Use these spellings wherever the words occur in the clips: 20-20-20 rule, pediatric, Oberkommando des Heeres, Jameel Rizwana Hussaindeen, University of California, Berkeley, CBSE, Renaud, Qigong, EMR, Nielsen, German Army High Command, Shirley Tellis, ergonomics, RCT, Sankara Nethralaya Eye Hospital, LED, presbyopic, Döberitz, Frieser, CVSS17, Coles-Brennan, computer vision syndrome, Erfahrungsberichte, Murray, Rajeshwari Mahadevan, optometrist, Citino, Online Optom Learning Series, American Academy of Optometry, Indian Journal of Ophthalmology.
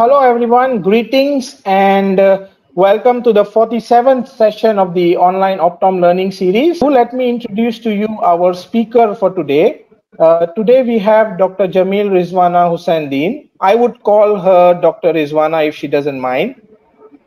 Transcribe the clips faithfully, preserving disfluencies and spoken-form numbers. hello everyone, greetings and uh, welcome to the forty-seventh session of the Online Optom Learning Series. So let me introduce to you our speaker for today. Uh, today we have Doctor Jameel Rizwana Hussaindeen. I would call her Doctor Rizwana if she doesn't mind.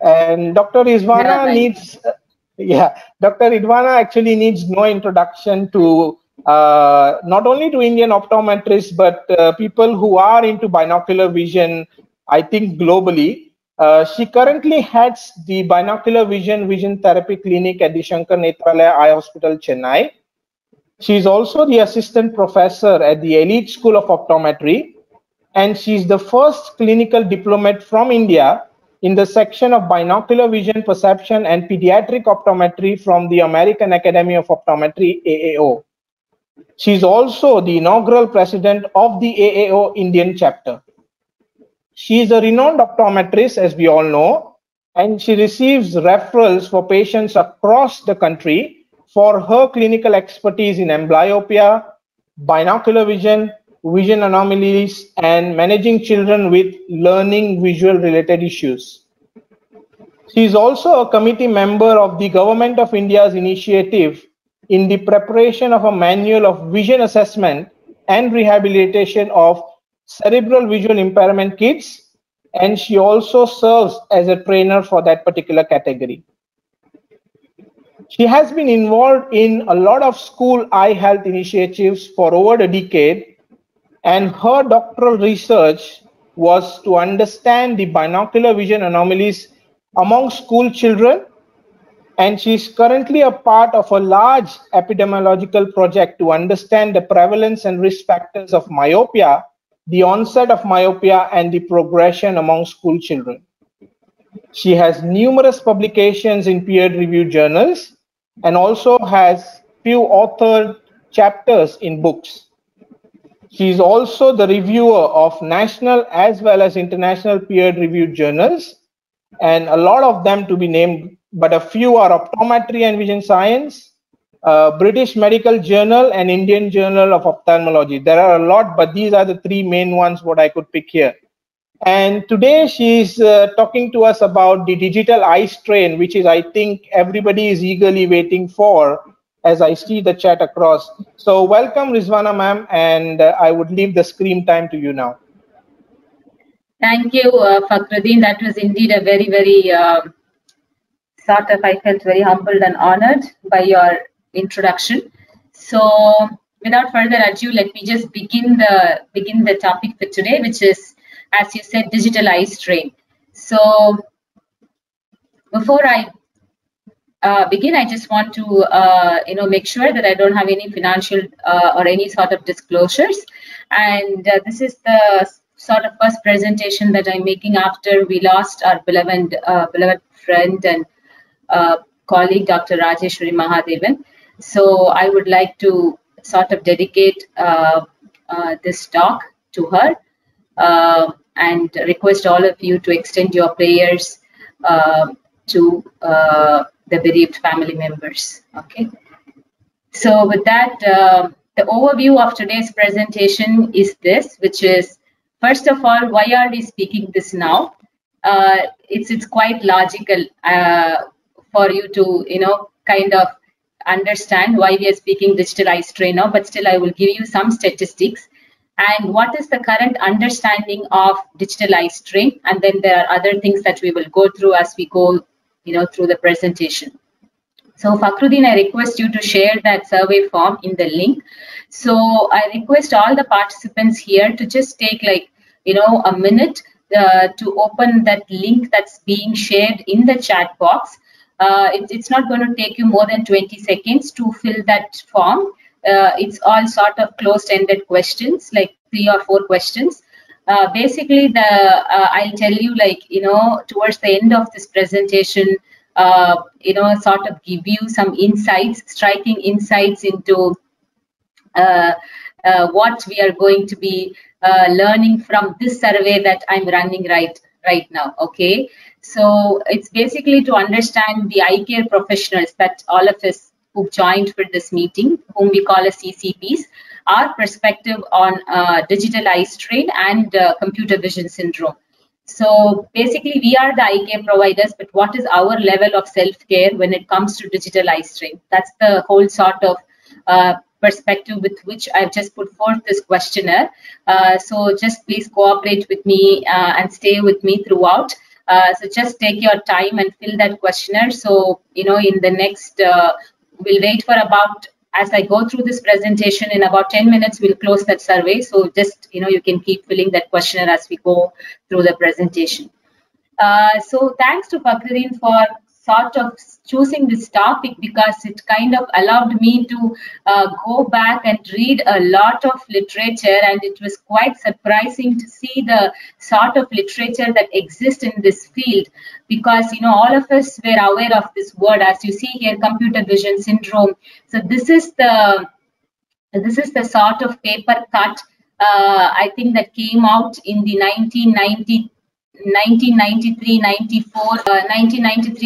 And Doctor Rizwana no, needs, uh, yeah, Doctor Rizwana actually needs no introduction to uh, not only to Indian optometrists, but uh, people who are into binocular vision, I think globally. Uh, she currently heads the binocular vision vision therapy clinic at the Sankara Nethralaya Eye Hospital, Chennai. She is also the assistant professor at the Elite School of Optometry, and she is the first clinical diplomat from India in the section of binocular vision perception and pediatric optometry from the American Academy of Optometry, A A O. She is also the inaugural president of the A A O Indian chapter. She is a renowned optometrist, as we all know, and she receives referrals for patients across the country for her clinical expertise in amblyopia, binocular vision, vision anomalies, and managing children with learning visual related issues. She is also a committee member of the Government of India's initiative in the preparation of a manual of vision assessment and rehabilitation of cerebral visual impairment kids, and she also serves as a trainer for that particular category. She has been involved in a lot of school eye health initiatives for over a decade, and her doctoral research was to understand the binocular vision anomalies among school children, and she is currently a part of a large epidemiological project to understand the prevalence and risk factors of myopia, the onset of myopia, and the progression among school children. She has numerous publications in peer-reviewed journals and also has few authored chapters in books. She is also the reviewer of national as well as international peer-reviewed journals, and a lot of them to be named, but a few are Optometry and Vision Science, Uh, British Medical Journal, and Indian Journal of Ophthalmology. There are a lot, but these are the three main ones what I could pick here. And today she's uh, talking to us about the digital eye strain, which is, I think, everybody is eagerly waiting for, as I see the chat across. So welcome, Rizwana ma'am, and uh, I would leave the screen time to you now. Thank you, uh, Fakhruddin. That was indeed a very, very uh, sort of, I felt very humbled and honored by your introduction. So without further ado, let me just begin the begin the topic for today, which is, as you said, digital eye strain. So before I uh, begin, I just want to uh, you know make sure that I don't have any financial uh, or any sort of disclosures, and uh, this is the sort of first presentation that I'm making after we lost our beloved uh, beloved friend and uh, colleague, Doctor Rajeshwari Mahadevan. So I would like to sort of dedicate uh, uh, this talk to her uh, and request all of you to extend your prayers uh, to uh, the bereaved family members. Okay. So with that, uh, the overview of today's presentation is this, which is, first of all, why are we speaking this now? Uh, it's, it's quite logical uh, for you to, you know, kind of understand why we are speaking digital eye strain now, but still I will give you some statistics and what is the current understanding of digital eye strain, and then there are other things that we will go through as we go, you know, through the presentation. So Fakhruddin, I request you to share that survey form in the link. So I request all the participants here to just take like, you know, a minute uh, to open that link that's being shared in the chat box. Uh, it, it's not going to take you more than twenty seconds to fill that form. Uh, it's all sort of closed-ended questions, like three or four questions. Uh, basically, the uh, I'll tell you, like, you know, towards the end of this presentation, uh, you know, sort of give you some insights, striking insights into uh, uh, what we are going to be uh, learning from this survey that I'm running right right now. Okay. So it's basically to understand the eye care professionals that all of us who've joined for this meeting, whom we call as C C Ps, our perspective on uh, digital eye strain and uh, computer vision syndrome. So basically, we are the eye care providers, but what is our level of self-care when it comes to digital eye strain? That's the whole sort of uh, perspective with which I've just put forth this questionnaire. Uh, so just please cooperate with me uh, and stay with me throughout. Uh, so just take your time and fill that questionnaire. So, you know, in the next, uh, we'll wait for about, as I go through this presentation, in about ten minutes, we'll close that survey. So just, you know, you can keep filling that questionnaire as we go through the presentation. Uh, so thanks to Fakhruddin for sort of choosing this topic, because it kind of allowed me to uh, go back and read a lot of literature, and it was quite surprising to see the sort of literature that exists in this field, because, you know, all of us were aware of this word, as you see here, computer vision syndrome. So this is the, this is the sort of paper cut, uh, I think, that came out in the nineteen ninety-three. nineteen ninety-three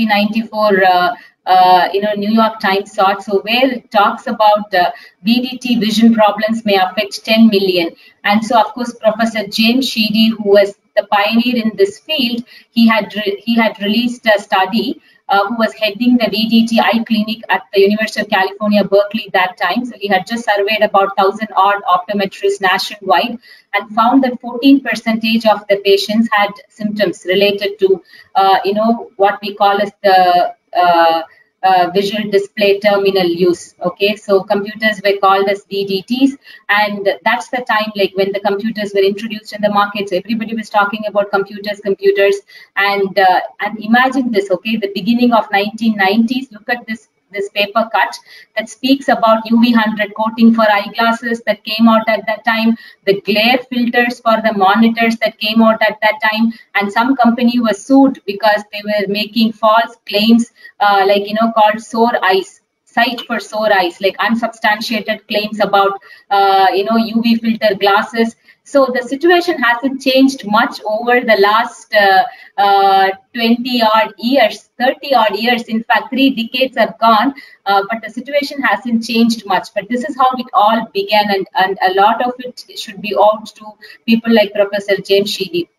ninety-four, uh, uh, you know, New York Times sort, so where it talks about uh, V D T vision problems may affect ten million. And so, of course, Professor James Sheedy, who was the pioneer in this field, he had he had released a study. Uh, who was heading the V D T eye clinic at the University of California, Berkeley that time. So he had just surveyed about one thousand odd optometrists nationwide and found that fourteen percent of the patients had symptoms related to, uh, you know, what we call as the uh, uh, visual display terminal use. Okay, so computers were called as V D Ts, and that's the time, like, when the computers were introduced in the market. So everybody was talking about computers, computers, and uh, and imagine this. Okay, the beginning of nineteen nineties. Look at this this paper cut that speaks about U V one hundred coating for eyeglasses that came out at that time, the glare filters for the monitors that came out at that time, and some company was sued because they were making false claims, uh, like, you know, called sore eyes, sight for sore eyes, like unsubstantiated claims about, uh, you know, U V filter glasses. So the situation hasn't changed much over the last uh, uh, twenty odd years, thirty odd years. In fact, three decades have gone, uh, but the situation hasn't changed much. But this is how it all began, and, and a lot of it should be owed to people like Professor James Sheedy.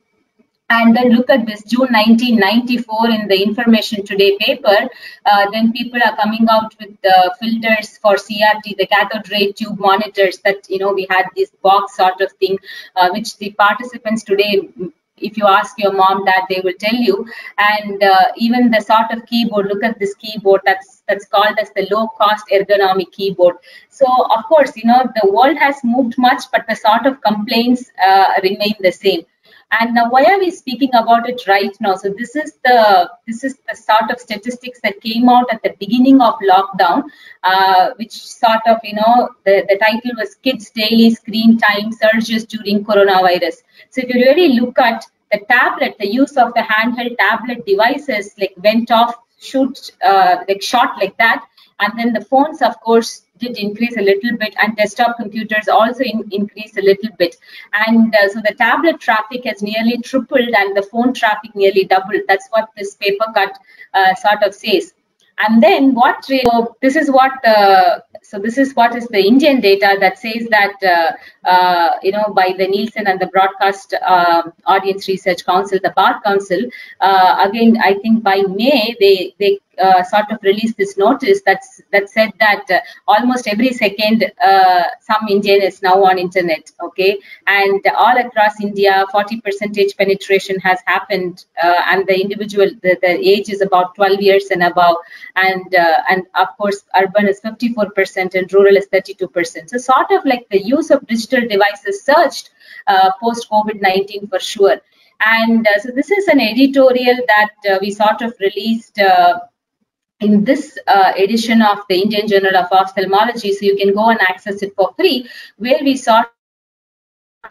And then look at this, June nineteen ninety-four, in the Information Today paper, uh, then people are coming out with the filters for C R T, the cathode ray tube monitors that, you know, we had this box sort of thing, uh, which the participants today, if you ask your mom, dad, they will tell you. And uh, even the sort of keyboard, look at this keyboard, that's, that's called as the low-cost ergonomic keyboard. So, of course, you know, the world has moved much, but the sort of complaints uh, remain the same. And now, why are we speaking about it right now? So this is the this is the sort of statistics that came out at the beginning of lockdown, uh, which sort of, you know, the, the title was Kids Daily Screen Time Surges During Coronavirus. So if you really look at the tablet, the use of the handheld tablet devices, like, went off, shoot, uh, like shot like that. And then the phones, of course, did increase a little bit, and desktop computers also in, increase a little bit. And uh, so the tablet traffic has nearly tripled and the phone traffic nearly doubled. That's what this paper cut uh, sort of says. And then what, so this is what, uh, so this is what is the Indian data that says that, uh, uh, you know, by the Nielsen and the Broadcast uh, Audience Research Council, the BARC Council, uh, again, I think by May, they, they uh, sort of released this notice that's, that said that uh, almost every second, uh, some Indian is now on internet, okay? And all across India, forty percent penetration has happened, uh, and the individual, the, the age is about twelve years and above. And, uh, and of course, urban is fifty-four percent and rural is thirty-two percent. So sort of like the use of digital devices surged uh, post COVID nineteen for sure. And uh, so this is an editorial that uh, we sort of released uh, in this uh, edition of the Indian Journal of Ophthalmology. So you can go and access it for free, where we sort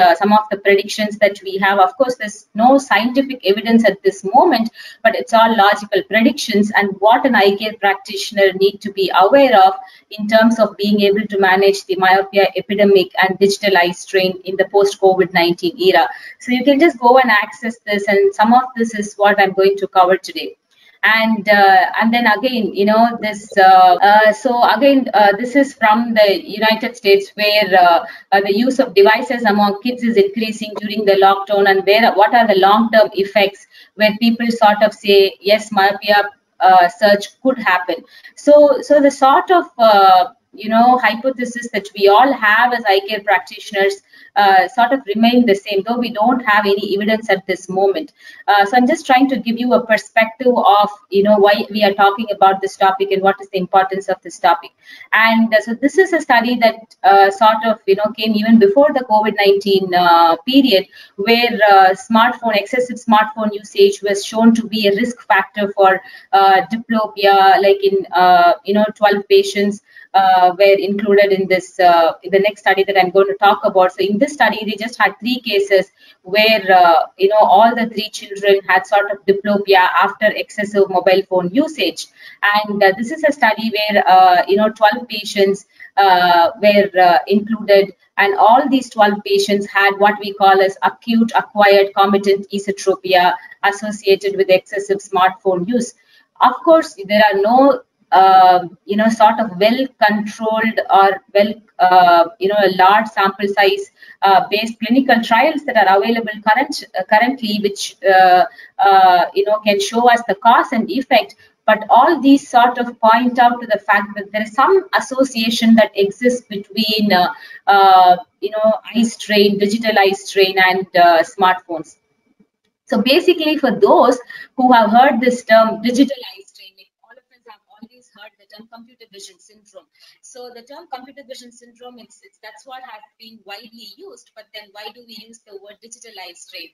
Uh, some of the predictions that we have. Of course, there's no scientific evidence at this moment, but it's all logical predictions, and what an eye care practitioner need to be aware of in terms of being able to manage the myopia epidemic and digital eye strain in the post COVID nineteen era. So you can just go and access this, and some of this is what I'm going to cover today. And uh, and then again, you know, this. Uh, uh, so again, uh, this is from the United States, where uh, uh, the use of devices among kids is increasing during the lockdown, and where what are the long-term effects where people sort of say, yes, myopia uh, surge could happen. So so the sort of uh, you know, hypothesis that we all have as eye care practitioners uh, sort of remain the same, though we don't have any evidence at this moment. Uh, so I'm just trying to give you a perspective of, you know, why we are talking about this topic and what is the importance of this topic. And uh, so this is a study that uh, sort of, you know, came even before the COVID nineteen uh, period, where uh, smartphone, excessive smartphone usage was shown to be a risk factor for uh, diplopia, like in, uh, you know, twelve patients. Uh, were included in this uh, in the next study that I'm going to talk about. So in this study, they just had three cases where uh, you know, all the three children had sort of diplopia after excessive mobile phone usage. And uh, this is a study where uh, you know, twelve patients uh, were uh, included, and all these twelve patients had what we call as acute acquired concomitant esotropia associated with excessive smartphone use. Of course, there are no Uh, you know, sort of well-controlled or well, uh, you know, a large sample size uh, based clinical trials that are available current, uh, currently, which, uh, uh, you know, can show us the cause and effect. But all these sort of point out to the fact that there is some association that exists between, uh, uh, you know, eye strain, digital eye strain, and uh, smartphones. So basically, for those who have heard this term, digital eye strain, computer vision syndrome. So the term computer vision syndrome, it's, it's that's what has been widely used. But then why do we use the word digitalized strain?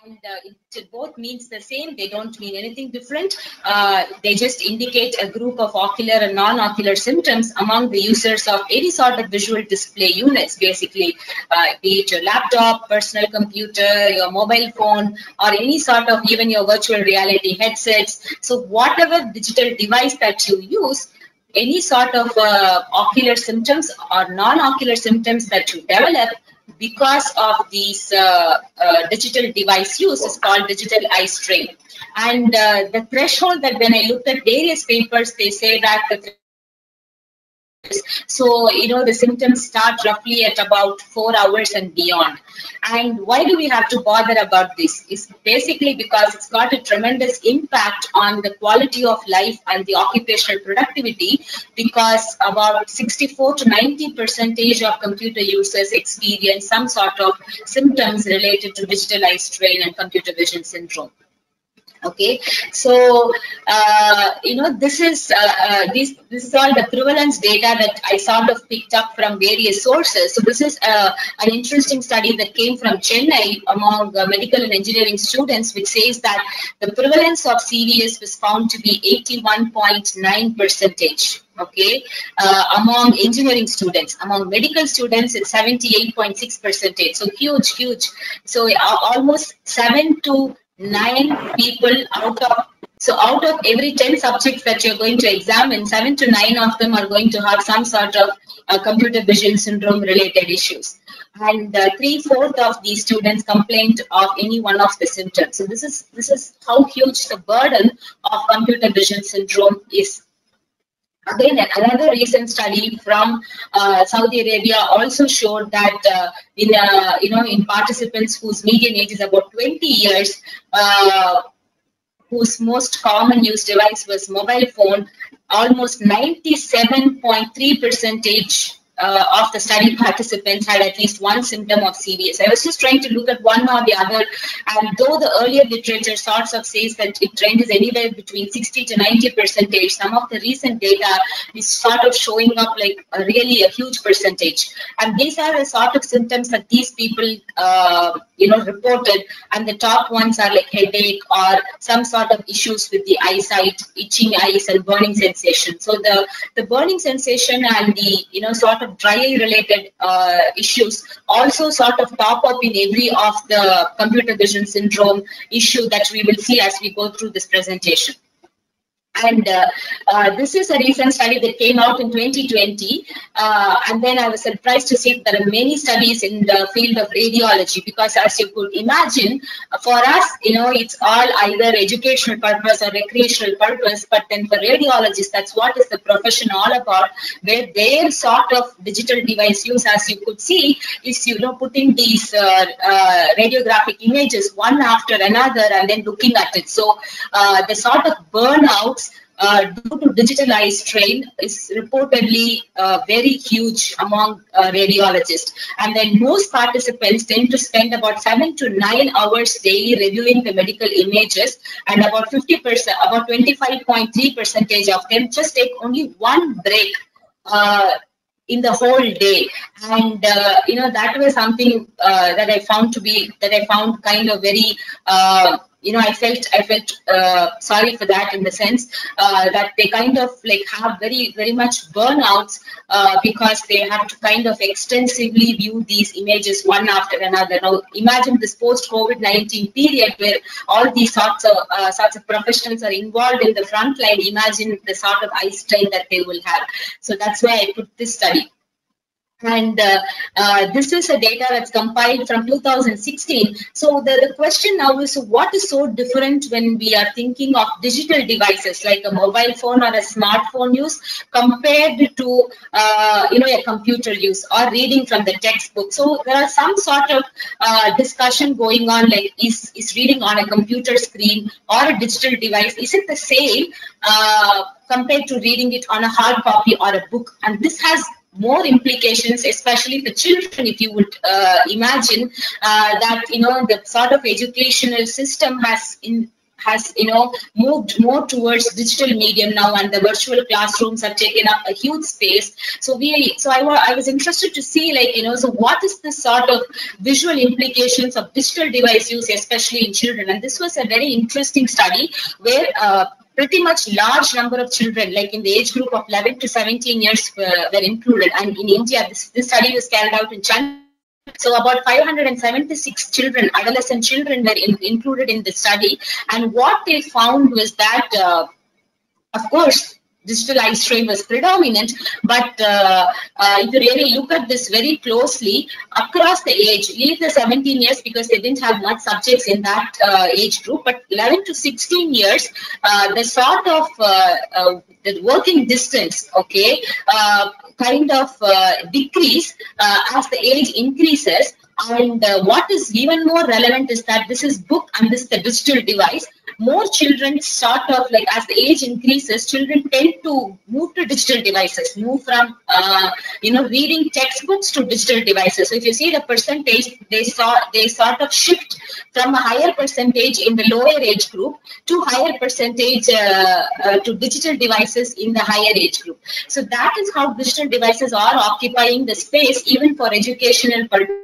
And uh, it, it both means the same. They don't mean anything different. Uh, they just indicate a group of ocular and non-ocular symptoms among the users of any sort of visual display units, basically, uh, be it your laptop, personal computer, your mobile phone, or any sort of even your virtual reality headsets. So whatever digital device that you use, any sort of uh, ocular symptoms or non-ocular symptoms that you develop because of these uh, uh, digital device use is called digital eye strain. And uh, the threshold that when I looked at various papers, they say that the So, you know, the symptoms start roughly at about four hours and beyond. And why do we have to bother about this? It's basically because it's got a tremendous impact on the quality of life and the occupational productivity, because about sixty-four to ninety percentage of computer users experience some sort of symptoms related to digital eye strain and computer vision syndrome. Okay, so uh, you know, this is uh, uh, this this is all the prevalence data that I sort of picked up from various sources. So this is uh, an interesting study that came from Chennai among uh, medical and engineering students, which says that the prevalence of C V S was found to be eighty-one point nine percentage. Okay, uh, among engineering students, among medical students, it's seventy-eight point six percentage. So huge, huge. So uh, almost seven to nine people out of so out of every ten subjects that you're going to examine, seven to nine of them are going to have some sort of uh, computer vision syndrome related issues. And uh, three-fourths of these students complained of any one of the symptoms. So this is this is how huge the burden of computer vision syndrome is. Again, another recent study from uh, Saudi Arabia also showed that uh, in uh, you know, in participants whose median age is about twenty years, uh, whose most common use device was mobile phone, almost ninety-seven point three percentage Uh, of the study participants had at least one symptom of C V S. I was just trying to look at one or the other, and though the earlier literature sorts of says that it ranges anywhere between sixty to ninety percentage, some of the recent data is sort of showing up like a really a huge percentage. And these are the sort of symptoms that these people uh, you know, reported, and the top ones are like headache or some sort of issues with the eyesight, itching eyes, and burning sensation. So the the burning sensation and the, you know, sort of dry eye related uh, issues also sort of pop up in every of the computer vision syndrome issue that we will see as we go through this presentation. And uh, uh, this is a recent study that came out in twenty twenty. Uh, and then I was surprised to see that there are many studies in the field of radiology, because as you could imagine, for us, you know, it's all either educational purpose or recreational purpose. But then for radiologists, that's what is the profession all about, where their sort of digital device use, as you could see, is, you know, putting these uh, uh, radiographic images one after another and then looking at it. So uh, the sort of burnouts Uh, due to digitalized train is reportedly uh, very huge among uh, radiologists. And then most participants tend to spend about seven to nine hours daily reviewing the medical images, and about fifty percent, about twenty-five point three percent of them just take only one break uh, in the whole day. And uh, you know, that was something uh, that I found to be, that I found kind of very uh, you know, I felt I felt uh, sorry for that, in the sense uh, that they kind of like have very, very much burnouts uh, because they have to kind of extensively view these images one after another. Now, imagine this post-COVID nineteen period where all these sorts of uh, sorts of professionals are involved in the front line. Imagine the sort of eye strain that they will have. So that's why I put this study. And uh, uh, this is a data that's compiled from two thousand sixteen. So the, the question now is, what is so different when we are thinking of digital devices like a mobile phone or a smartphone use compared to uh, you know, a computer use or reading from the textbook? So there are some sort of uh, discussion going on, like is, is reading on a computer screen or a digital device, is it the same uh, compared to reading it on a hard copy or a book? And this has more implications, especially for children, if you would uh, imagine uh, that, you know, the sort of educational system has in has, you know, moved more towards digital medium now, and the virtual classrooms have taken up a huge space. So we, so I, I was interested to see, like, you know, so what is the sort of visual implications of digital device use, especially in children? And this was a very interesting study where uh, pretty much large number of children, like in the age group of eleven to seventeen years, uh, were included. And in India, this, this study was carried out in Chennai. So about five hundred seventy-six children, adolescent children, were in, included in the study. And what they found was that, uh, of course, digital eye strain was predominant, but uh, uh, if you really look at this very closely, across the age, leave the seventeen years because they didn't have much subjects in that uh, age group, but eleven to sixteen years, uh, the sort of uh, uh, the working distance, okay, uh, kind of uh, decrease uh, as the age increases. And uh, what is even more relevant is that this is book and this is the digital device. More children sort of like, as the age increases, children tend to move to digital devices, move from, uh, you know, reading textbooks to digital devices. So if you see the percentage, they saw they sort of shift from a higher percentage in the lower age group to higher percentage uh, uh, to digital devices in the higher age group. So that is how digital devices are occupying the space, even for educational purposes.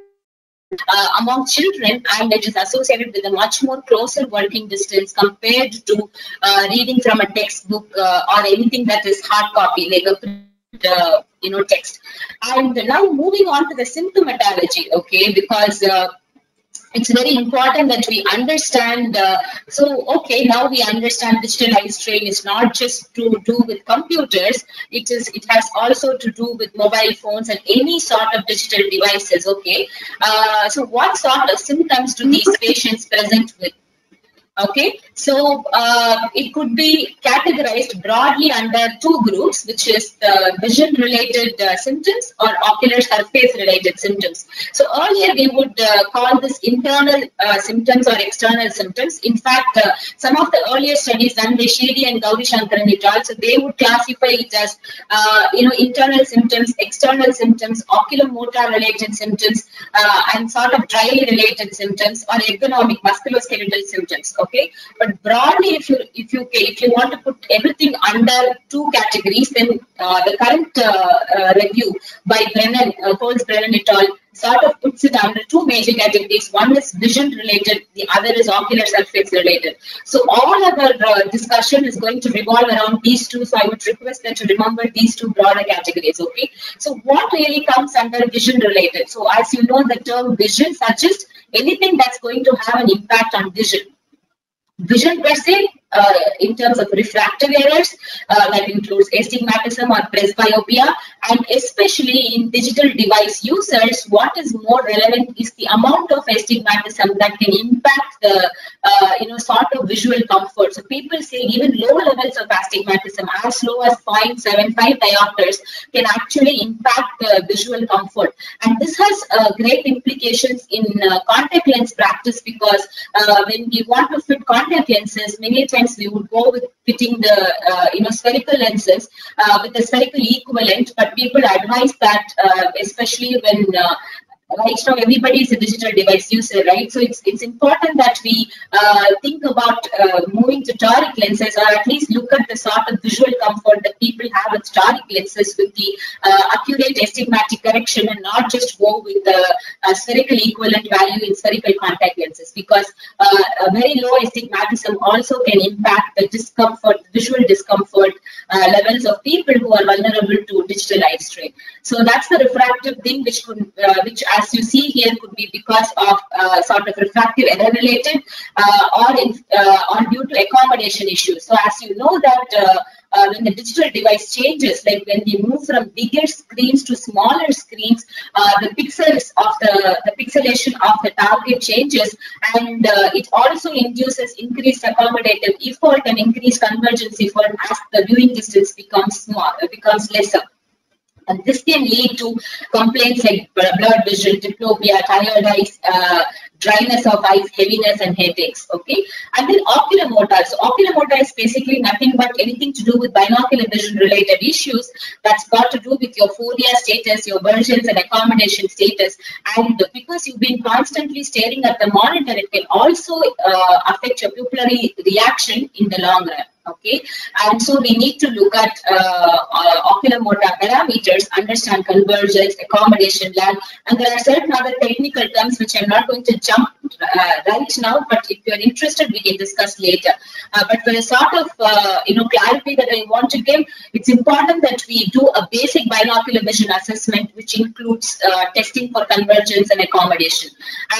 Uh, among children, and it is associated with a much more closer working distance compared to uh, reading from a textbook uh, or anything that is hard copy, like a print, uh, you know, text. And now moving on to the symptomatology, okay, because uh, it's very important that we understand. Uh, so, okay, now we understand digital eye strain is not just to do with computers. It is. It has also to do with mobile phones and any sort of digital devices. Okay. Uh, so, what sort of symptoms do these patients present with? Okay, so uh, it could be categorized broadly under two groups, which is the vision-related uh, symptoms or ocular surface-related symptoms. So earlier we would uh, call this internal uh, symptoms or external symptoms. In fact, uh, some of the earlier studies done by Sheedy and Gauri Shankaran et al., so they would classify it as, uh, you know, internal symptoms, external symptoms, oculomotor-related symptoms, uh, and sort of dry-related symptoms or ergonomic musculoskeletal symptoms. Okay, but broadly, if you if you if you want to put everything under two categories, then uh, the current uh, uh, review by Brennan, uh, Coles-Brennan et al., sort of puts it under two major categories. One is vision related, the other is ocular surface related. So all of our uh, discussion is going to revolve around these two. So I would request that you remember these two broader categories. Okay. So what really comes under vision related? So as you know, the term vision suggests anything that's going to have an impact on vision. Vision per se uh, in terms of refractive errors, uh, that includes astigmatism or presbyopia, and especially in digital device users, what is more relevant is the amount of astigmatism that can impact the uh, you know sort of visual comfort. So people say even low levels of astigmatism, as low as zero point seven five diopters, can actually impact the visual comfort, and this has uh, great implications in uh, contact lens practice, because uh, when we want to fit contact lenses, many times we would go with fitting the uh, you know spherical lenses uh, with the spherical equivalent, but people advise that uh, especially when uh, right now everybody is a digital device user, right? So it's it's important that we uh, think about uh, moving to toric lenses, or at least look at the sort of visual comfort that people have with toric lenses with the uh, accurate astigmatic correction, and not just go with the uh, spherical equivalent value in spherical contact lenses, because uh, a very low astigmatism also can impact the discomfort, visual discomfort uh, levels of people who are vulnerable to digital eye strain. So that's the refractive thing, which could uh, which as As you see here, could be because of uh, sort of refractive error related, uh, or in, uh, or due to accommodation issues. So as you know that uh, uh, when the digital device changes, like when we move from bigger screens to smaller screens, uh, the pixels of the the pixelation of the target changes, and uh, it also induces increased accommodative effort and increased convergence effort as the viewing distance becomes small, becomes lesser. And this can lead to complaints like blurred vision, diplopia, tired eyes, uh, dryness of eyes, heaviness, and headaches. Okay, and then oculomotor. So oculomotor is basically nothing but anything to do with binocular vision related issues that's got to do with your Fourier status, your versions and accommodation status, and because you've been constantly staring at the monitor, it can also uh, affect your pupillary reaction in the long run. Okay, and so we need to look at uh, uh, oculomotor parameters, understand convergence, accommodation lag, and there are certain other technical terms which I'm not going to jump uh, right now, but if you're interested, we can discuss later. Uh, but for a sort of uh, you know clarity that I want to give, it's important that we do a basic binocular vision assessment, which includes uh, testing for convergence and accommodation.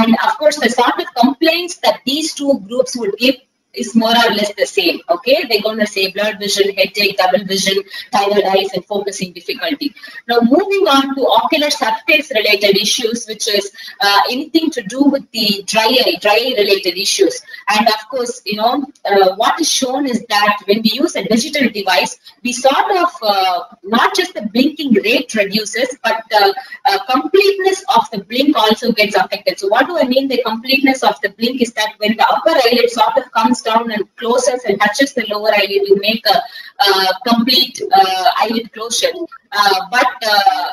And of course, the sort of complaints that these two groups would give is more or less the same. Okay, they're going to say blurred vision, headache, double vision, tired eyes, and focusing difficulty. Now, moving on to ocular surface related issues, which is uh, anything to do with the dry eye, dry eye related issues. And of course, you know, uh, what is shown is that when we use a digital device, we sort of uh, not just the blinking rate reduces, but the uh, completeness of the blink also gets affected. So, what do I mean? The completeness of the blink is that when the upper eyelid sort of comes down and closes and touches the lower eyelid, we make a uh, complete uh, eyelid closure. Uh, but uh,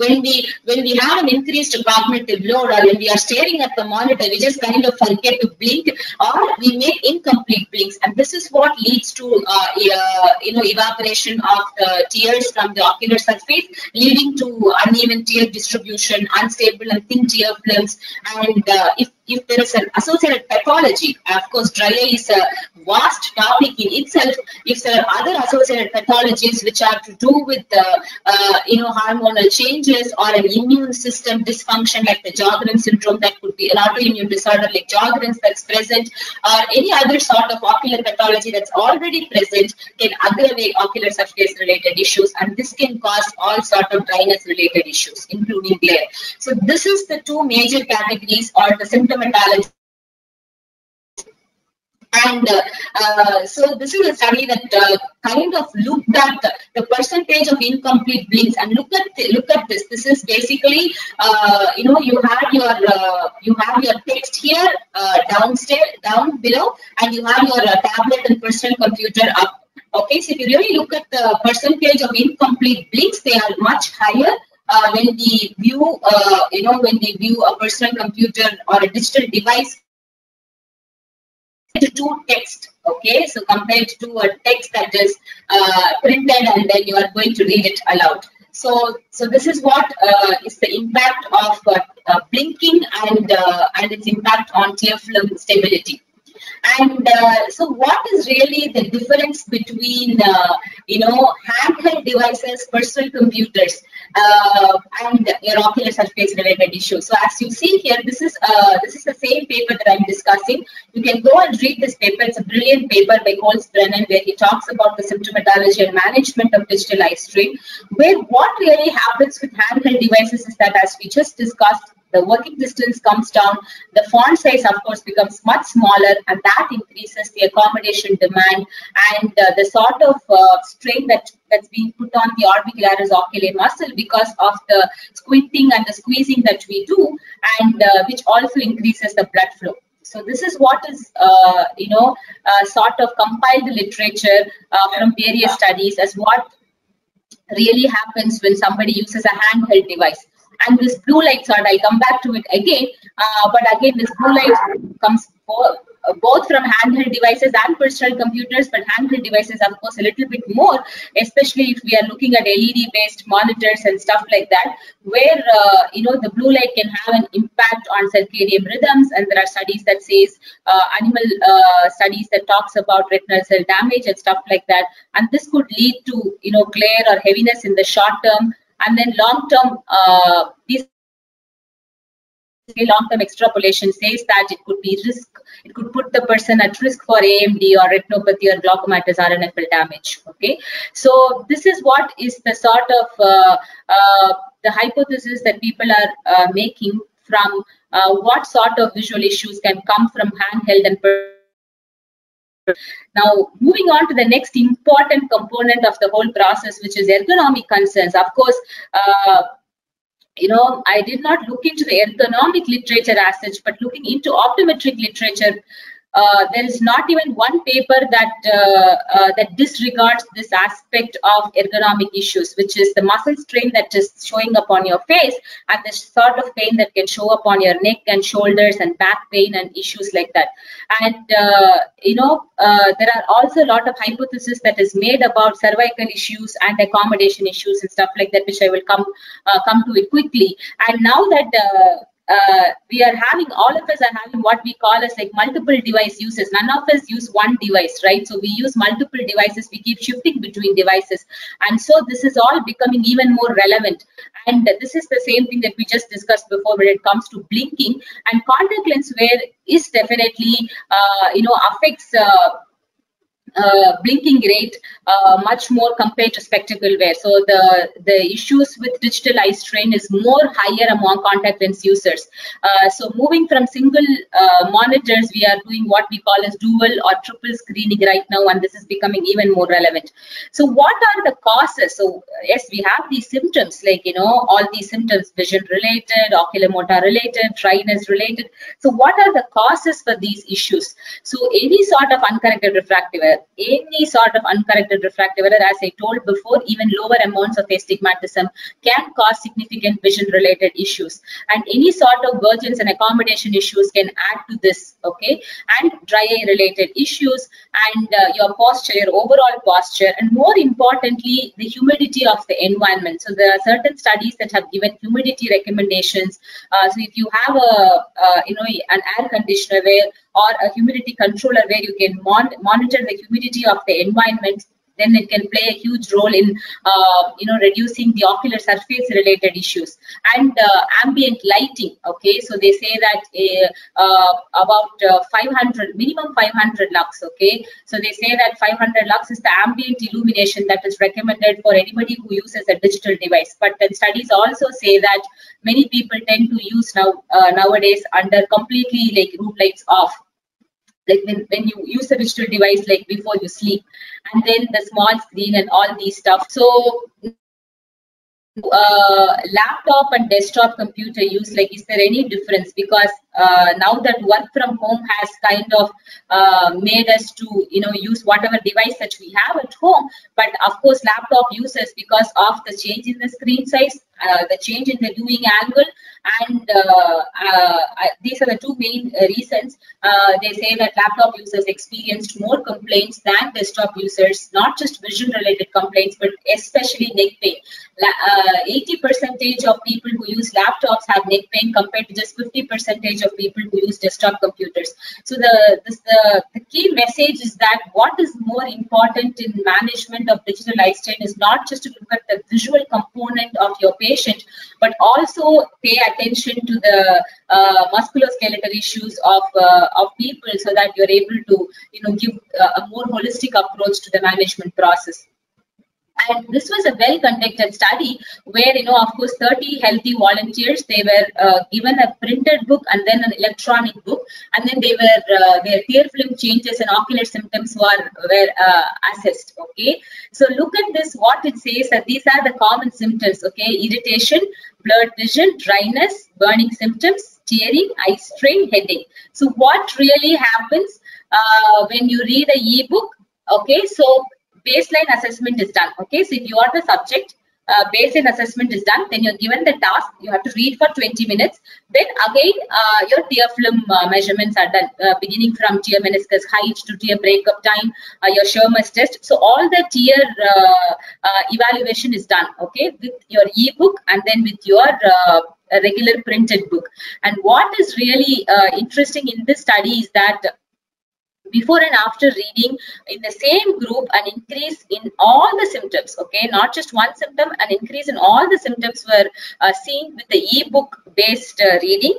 when we when we have an increased cognitive load, or when we are staring at the monitor, we just kind of forget to blink, or we make incomplete blinks, and this is what leads to uh, uh, you know evaporation of the tears from the ocular surface, leading to uneven tear distribution, unstable and thin tear films, and uh, if If there is an associated pathology, of course, dry eye is a vast topic in itself. If there are other associated pathologies which are to do with uh, uh, you know hormonal changes or an immune system dysfunction like the Sjögren syndrome, that could be an autoimmune disorder like Sjögren's that's present, or any other sort of ocular pathology that's already present, can aggravate ocular surface related issues, and this can cause all sort of dryness related issues, including glare. So this is the two major categories or the symptoms. And uh, uh, so this is a study that uh, kind of looked at the, the percentage of incomplete blinks, and look at the, look at this. This is basically uh, you know you have your uh, you have your text here uh, downstairs down below, and you have your uh, tablet and personal computer up. Okay, so if you really look at the percentage of incomplete blinks, they are much higher. Uh, when we view, uh, you know, when we view a personal computer or a digital device to do text, okay, so compared to a text that is uh, printed and then you are going to read it aloud. So, so this is what uh, is the impact of uh, uh, blinking and uh, and its impact on tear film stability. And uh, so what is really the difference between, uh, you know, handheld devices, personal computers, uh, and your ocular surface related issues? So as you see here, this is, uh, this is the same paper that I'm discussing. You can go and read this paper. It's a brilliant paper by Coles-Brennan, where he talks about the symptomatology and management of digital eye strain, where what really happens with handheld devices is that, as we just discussed, the working distance comes down, the font size, of course, becomes much smaller, and that increases the accommodation demand and uh, the sort of uh, strain that, that's being put on the orbicularis oculi muscle because of the squinting and the squeezing that we do, and uh, which also increases the blood flow. So this is what is, uh, you know, uh, sort of compiled literature uh, from various studies as what really happens when somebody uses a handheld device. And this blue light sort, I'll come back to it again, uh, but again, this blue light comes both from handheld devices and personal computers, but handheld devices, of course, a little bit more, especially if we are looking at L E D-based monitors and stuff like that, where, uh, you know, the blue light can have an impact on circadian rhythms, and there are studies that says, uh, animal uh, studies that talks about retinal cell damage and stuff like that, and this could lead to, you know, glare or heaviness in the short term. And then long-term, uh, these long-term extrapolation says that it could be risk, it could put the person at risk for A M D or retinopathy or glaucomatous R N F L damage, okay? So this is what is the sort of, uh, uh, the hypothesis that people are uh, making from uh, what sort of visual issues can come from handheld and personal. Now, moving on to the next important component of the whole process, which is ergonomic concerns. Of course, uh, you know, I did not look into the ergonomic literature as such, but looking into optometric literature, uh, there is not even one paper that uh, uh, that disregards this aspect of ergonomic issues, which is the muscle strain that is showing up on your face and the sort of pain that can show up on your neck and shoulders and back pain and issues like that. And uh, you know, uh, there are also a lot of hypotheses that is made about cervical issues and accommodation issues and stuff like that, which I will come uh, come to it quickly. And now that uh, Uh, we are having, all of us are having what we call as like multiple device uses. None of us use one device, right? So we use multiple devices, we keep shifting between devices. And so this is all becoming even more relevant. And this is the same thing that we just discussed before when it comes to blinking. And contact lens wear is definitely, uh, you know, affects uh, Uh, blinking rate uh, much more compared to spectacle wear. So the the issues with digital eye strain is more higher among contact lens users. Uh, so moving from single uh, monitors, we are doing what we call as dual or triple screening right now, and this is becoming even more relevant. So what are the causes? So yes, we have these symptoms, like, you know, all these symptoms, vision related, oculomotor related, dryness related. So what are the causes for these issues? So any sort of uncorrected refractive error, any sort of uncorrected refractive error, as I told before, even lower amounts of astigmatism can cause significant vision-related issues. And any sort of vergence and accommodation issues can add to this, okay? And dry eye-related issues, and uh, your posture, your overall posture, and more importantly, the humidity of the environment. So there are certain studies that have given humidity recommendations. Uh, so if you have a, uh, you know, an air conditioner where, or a humidity controller where you can mon monitor the humidity of the environment, then it can play a huge role in, uh, you know, reducing the ocular surface-related issues. And uh, ambient lighting, okay? So they say that uh, uh, about uh, five hundred, minimum five hundred lux, okay? So they say that five hundred lux is the ambient illumination that is recommended for anybody who uses a digital device. But then studies also say that many people tend to use now uh, nowadays under completely like room lights off, like when, when you use a digital device, like before you sleep, and then the small screen and all these stuff. So uh, laptop and desktop computer use, like, is there any difference? Because uh, now that work from home has kind of uh, made us to, you know, use whatever device that we have at home. But of course, laptop users, because of the change in the screen size, Uh, the change in the viewing angle, and uh, uh, these are the two main uh, reasons. Uh, they say that laptop users experienced more complaints than desktop users, not just vision related complaints, but especially neck pain. La uh, eighty percent of people who use laptops have neck pain compared to just fifty percent of people who use desktop computers. So the, this, the, the key message is that what is more important in management of digital lifestyle is not just to look at the visual component of your patient, but also pay attention to the uh, musculoskeletal issues of, uh, of people, so that you're able to, you know, give a more holistic approach to the management process. And this was a well-conducted study where, you know, of course, thirty healthy volunteers, they were uh, given a printed book and then an electronic book, and then they were, uh, their tear film changes and ocular symptoms were, were uh, assessed, okay? So look at this, what it says, that these are the common symptoms, okay? Irritation, blurred vision, dryness, burning symptoms, tearing, eye strain, headache. So what really happens uh, when you read a e-book, okay? So baseline assessment is done, okay? So if you are the subject, uh, baseline assessment is done, then you're given the task, you have to read for twenty minutes. Then again, uh, your tear film uh, measurements are done, uh, beginning from tear meniscus height to tear breakup time, uh, your Schirmer's test. So all the tear uh, uh, evaluation is done, okay, with your e-book and then with your uh, regular printed book. And what is really uh, interesting in this study is that before and after reading in the same group, an increase in all the symptoms, okay, not just one symptom, an increase in all the symptoms were uh, seen with the e-book based uh, reading.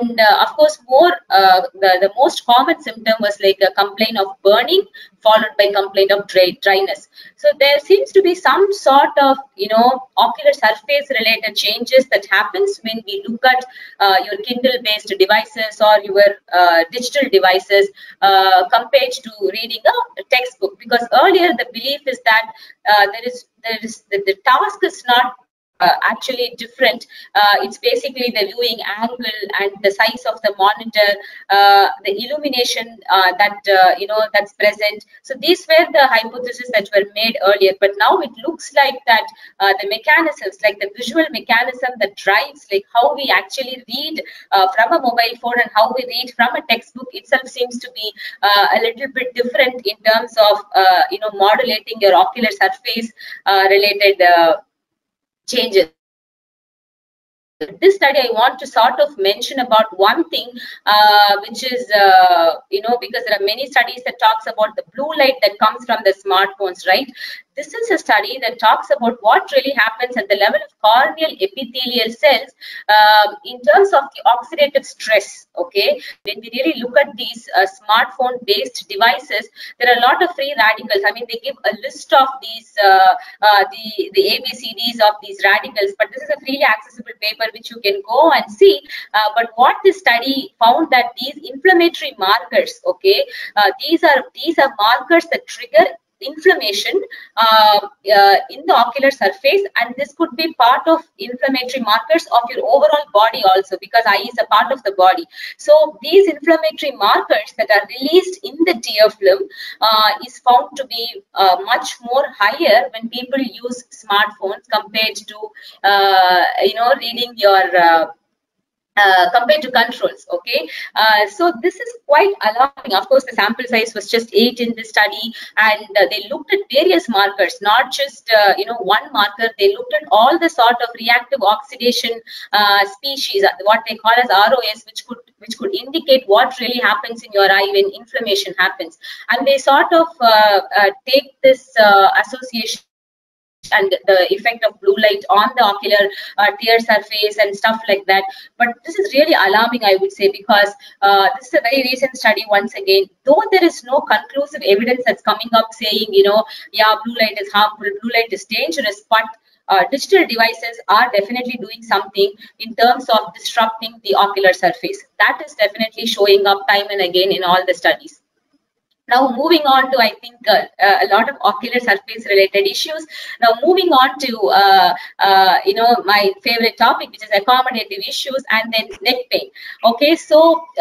And uh, of course, more uh, the, the most common symptom was like a complaint of burning, followed by complaint of dry, dryness. So there seems to be some sort of, you know, ocular surface related changes that happens when we look at uh, your Kindle based devices or your uh, digital devices uh, compared to reading a textbook. Because earlier the belief is that uh, there is, there is the, the task is not Uh, actually different. Uh, it's basically the viewing angle and the size of the monitor, uh, the illumination uh, that, uh, you know, that's present. So these were the hypotheses that were made earlier, but now it looks like that uh, the mechanisms, like the visual mechanism that drives, like how we actually read uh, from a mobile phone and how we read from a textbook itself seems to be uh, a little bit different in terms of, uh, you know, modulating your ocular surface uh, related uh, changes. This study, I want to sort of mention about one thing, uh, which is, uh, you know, because there are many studies that talks about the blue light that comes from the smartphones, right? This is a study that talks about what really happens at the level of corneal epithelial cells um, in terms of the oxidative stress, okay? When we really look at these uh, smartphone-based devices, there are a lot of free radicals. I mean, they give a list of these, uh, uh, the, the A B C Ds of these radicals, but this is a freely accessible paper which you can go and see. Uh, but what this study found that these inflammatory markers, okay, uh, these are these are markers that trigger inflammation uh, uh, in the ocular surface, and this could be part of inflammatory markers of your overall body also, because eye is a part of the body. So these inflammatory markers that are released in the tear film uh, is found to be uh, much more higher when people use smartphones compared to uh, you know, reading your uh, Uh, compared to controls, okay? Uh, so this is quite alarming. Of course, the sample size was just eight in this study, and uh, they looked at various markers, not just, uh, you know, one marker. They looked at all the sort of reactive oxidation uh, species, what they call as R O S, which could which could indicate what really happens in your eye when inflammation happens. And they sort of uh, uh, take this uh, association and the effect of blue light on the ocular uh, tear surface and stuff like that. But this is really alarming, I would say, because uh, this is a very recent study once again, though there is no conclusive evidence that's coming up saying, you know, yeah, blue light is harmful, blue light is dangerous, but Uh, digital devices are definitely doing something in terms of disrupting the ocular surface. That is definitely showing up time and again in all the studies. Now moving on to, I think, uh, uh, a lot of ocular surface related issues. Now moving on to, uh, uh, you know, my favorite topic, which is accommodative issues and then neck pain. Okay, so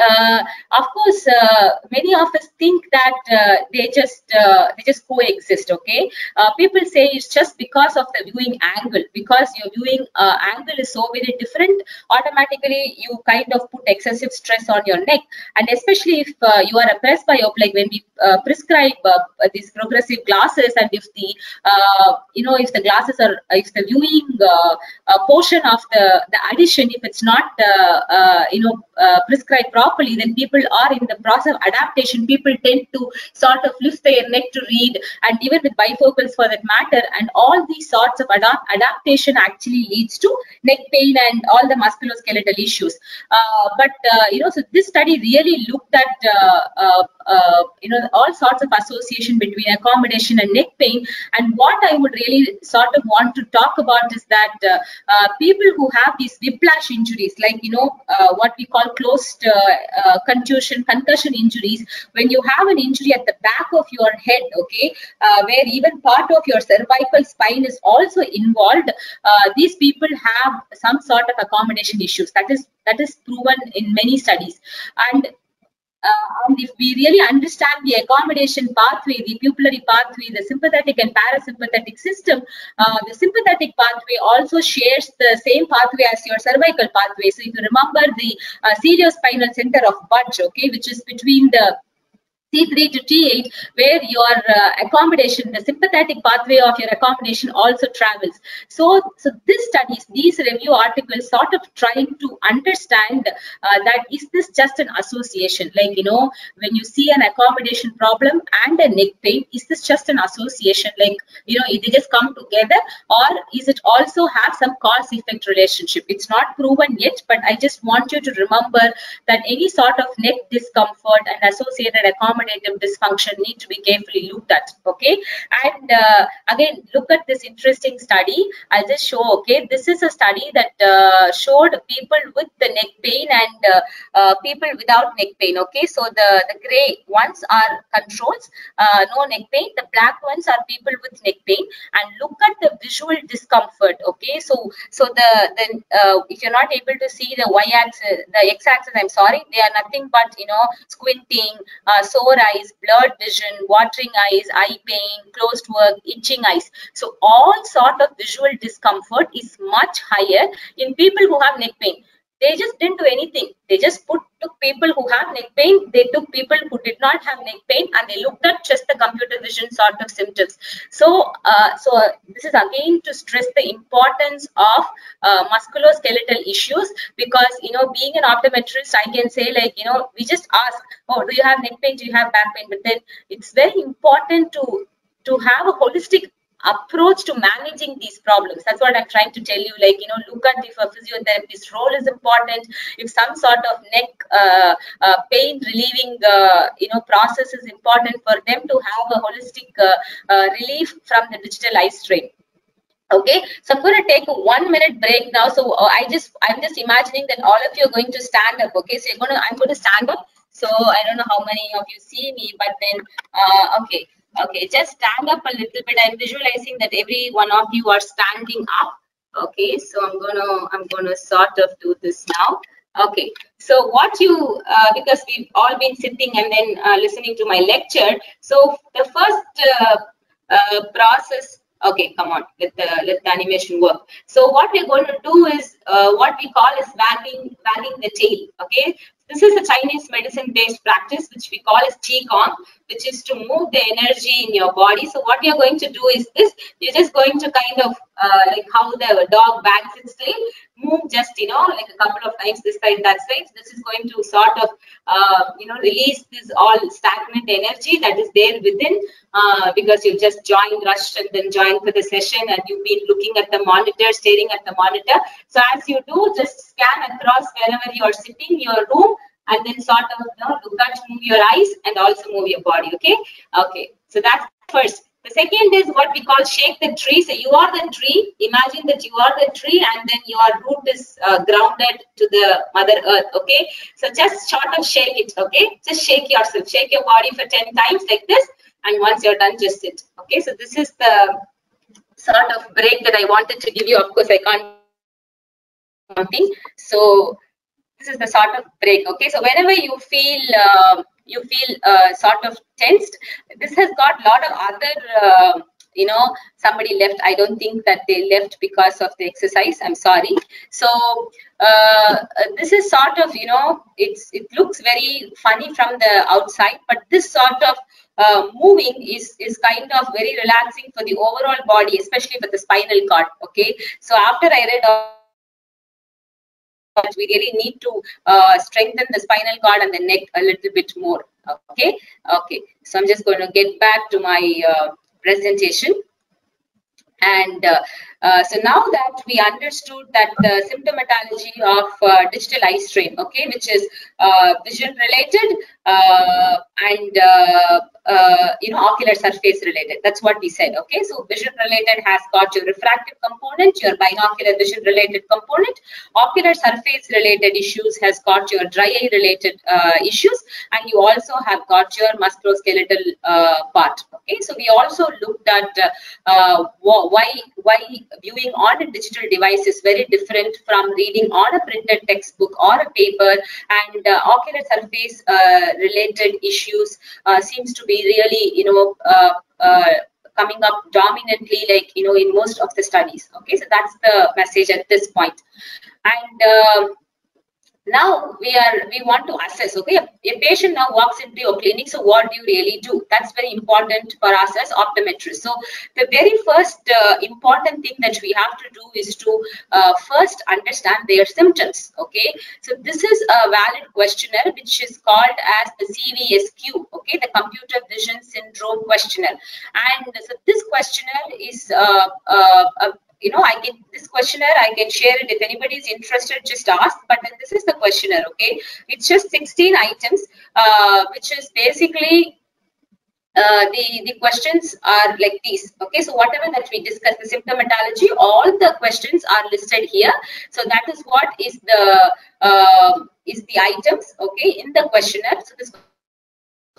uh, of course, uh, many of us think that uh, they just uh, they just coexist. Okay, uh, people say it's just because of the viewing angle, because your viewing uh, angle is so very different, automatically you kind of put excessive stress on your neck, and especially if uh, you are a presbyope, like when we Uh, prescribe uh, these progressive glasses, and if the uh, you know if the glasses are if the viewing uh, uh, portion of the the addition, if it's not uh, uh, you know uh, prescribed properly, then people are in the process of adaptation. People tend to sort of lift their neck to read, and even with bifocals for that matter, and all these sorts of adapt adaptation actually leads to neck pain and all the musculoskeletal issues. Uh, but, uh, you know, so this study really looked at, uh, uh, uh, you know, all sorts of association between accommodation and neck pain. And what I would really sort of want to talk about is that uh, uh, people who have these whiplash injuries, like, you know, uh, what we call closed uh, uh, contusion, concussion injuries, when you have an injury at the back of your head, okay, uh, where even part of your cervical spine is also involved, uh, these people have some sort of accommodation issues. That is, that is proven in many studies. And Uh, and if we really understand the accommodation pathway, the pupillary pathway, the sympathetic and parasympathetic system, uh, the sympathetic pathway also shares the same pathway as your cervical pathway. So if you remember the uh, seriospinal center of Budge, okay, which is between the T three to T eight, where your uh, accommodation, the sympathetic pathway of your accommodation also travels. So, so this studies, these review articles sort of trying to understand uh, that is this just an association? Like, you know, when you see an accommodation problem and a neck pain, is this just an association? Like, you know, they just come together, or is it also have some cause-effect relationship? It's not proven yet, but I just want you to remember that any sort of neck discomfort and associated accommodation dysfunction need to be carefully looked at, okay? And uh, again, look at this interesting study. I'll just show, okay? This is a study that uh, showed people with the neck pain and uh, uh, people without neck pain, okay? So the, the gray ones are controls, uh, no neck pain. The black ones are people with neck pain. And look at the visual discomfort, okay? So, so the, the uh, if you're not able to see the y-axis, the x-axis, I'm sorry, they are nothing but, you know, squinting, uh, so sore eyes, blurred vision, watering eyes, eye pain, closed work, itching eyes. So all sort of visual discomfort is much higher in people who have neck pain. They just didn't do anything. They just put took people who have neck pain, they took people who did not have neck pain, and they looked at just the computer vision sort of symptoms. So, uh, so this is again to stress the importance of uh, musculoskeletal issues, because, you know, being an optometrist, I can say, like, you know, we just ask, oh, do you have neck pain? Do you have back pain? But then it's very important to, to have a holistic approach to managing these problems. That's what I'm trying to tell you. Like, you know, look at if a physiotherapist's role is important, if some sort of neck uh, uh, pain relieving, uh, you know, process is important for them to have a holistic uh, uh, relief from the digital eye strain. Okay, so I'm going to take a one minute break now. So uh, I just, I'm just imagining that all of you are going to stand up. Okay, so you're going to, I'm going to stand up. So I don't know how many of you see me, but then, uh, okay. Okay, just stand up a little bit. I'm visualizing that every one of you are standing up. Okay, so I'm gonna I'm gonna sort of do this now. Okay, so what you uh, because we've all been sitting and then uh, listening to my lecture. So the first uh, uh, process. Okay, come on, let the let the animation work. So what we're going to do is uh, what we call is wagging wagging the tail. Okay. This is a Chinese medicine-based practice, which we call as Qigong, which is to move the energy in your body. So what you're going to do is this. You're just going to kind of, uh, like how the dog wags its tail, move just, you know, like a couple of times this side, that side. So this is going to sort of, uh, you know, release this all stagnant energy that is there within, uh, because you've just joined, rushed, and then joined for the session, and you've been looking at the monitor, staring at the monitor. So as you do, just scan across wherever you are sitting, your room, and then sort of, you know, look at, move your eyes and also move your body, okay? Okay, so that's first. The second is what we call shake the tree. So you are the tree. Imagine that you are the tree, and then your root is uh, grounded to the Mother Earth, okay? So just sort of shake it, okay? Just shake yourself. Shake your body for ten times like this, and once you're done, just sit, okay? So this is the sort of break that I wanted to give you. Of course, I can't do something. So this is the sort of break, okay? So whenever you feel uh, you feel uh, sort of tensed, this has got a lot of other, uh, you know, somebody left. I don't think that they left because of the exercise. I'm sorry. So uh, this is sort of, you know, it's it looks very funny from the outside, but this sort of uh, moving is is kind of very relaxing for the overall body, especially for the spinal cord, okay? So after I read all much. We really need to uh, strengthen the spinal cord and the neck a little bit more. Okay. Okay. So I'm just going to get back to my uh, presentation. And uh, uh, so now that we understood that the symptomatology of uh, digital eye strain, okay, which is uh, vision related uh, and uh, uh, you know, ocular surface related, that's what we said, okay. So vision related has got your refractive component, your binocular vision related component. Ocular surface related issues has got your dry eye related uh, issues, and you also have got your musculoskeletal uh, part, okay. So we also looked at uh, what Why, why viewing on a digital device is very different from reading on a printed textbook or a paper, and uh, ocular surface uh, related issues uh, seems to be really, you know, uh, uh, coming up dominantly, like, you know, in most of the studies. Okay, so that's the message at this point. And uh, now we are we want to assess, okay, a patient now walks into your clinic, so what do you really do? That's very important for us as optometrists. So the very first uh, important thing that we have to do is to uh, first understand their symptoms, okay. So this is a valid questionnaire which is called as the C V S Q, okay, the Computer Vision Syndrome Questionnaire. And so this questionnaire is uh, uh, a You know, I can, this questionnaire, I can share it. If anybody is interested, just ask. But then this is the questionnaire, okay? It's just sixteen items, uh, which is basically uh, the, the questions are like these, okay? So whatever that we discuss, the symptomatology, all the questions are listed here. So that is what is the, uh, is the items, okay, in the questionnaire. So this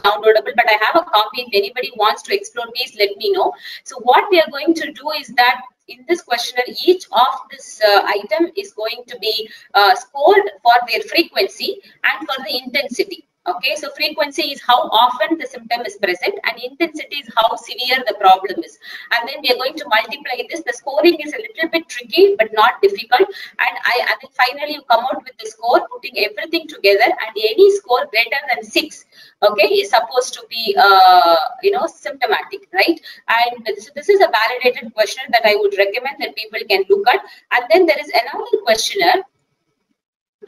downloadable, but I have a copy. If anybody wants to explore, please let me know. So what we are going to do is that in this questionnaire, each of this uh, item is going to be uh, scored for their frequency and for the intensity. Okay, so frequency is how often the symptom is present, and intensity is how severe the problem is. And then we are going to multiply this. The scoring is a little bit tricky, but not difficult. And I, and then finally you come out with the score, putting everything together, and any score greater than six, okay, is supposed to be, uh, you know, symptomatic, right? And so this is a validated questionnaire that I would recommend that people can look at. And then there is another questionnaire,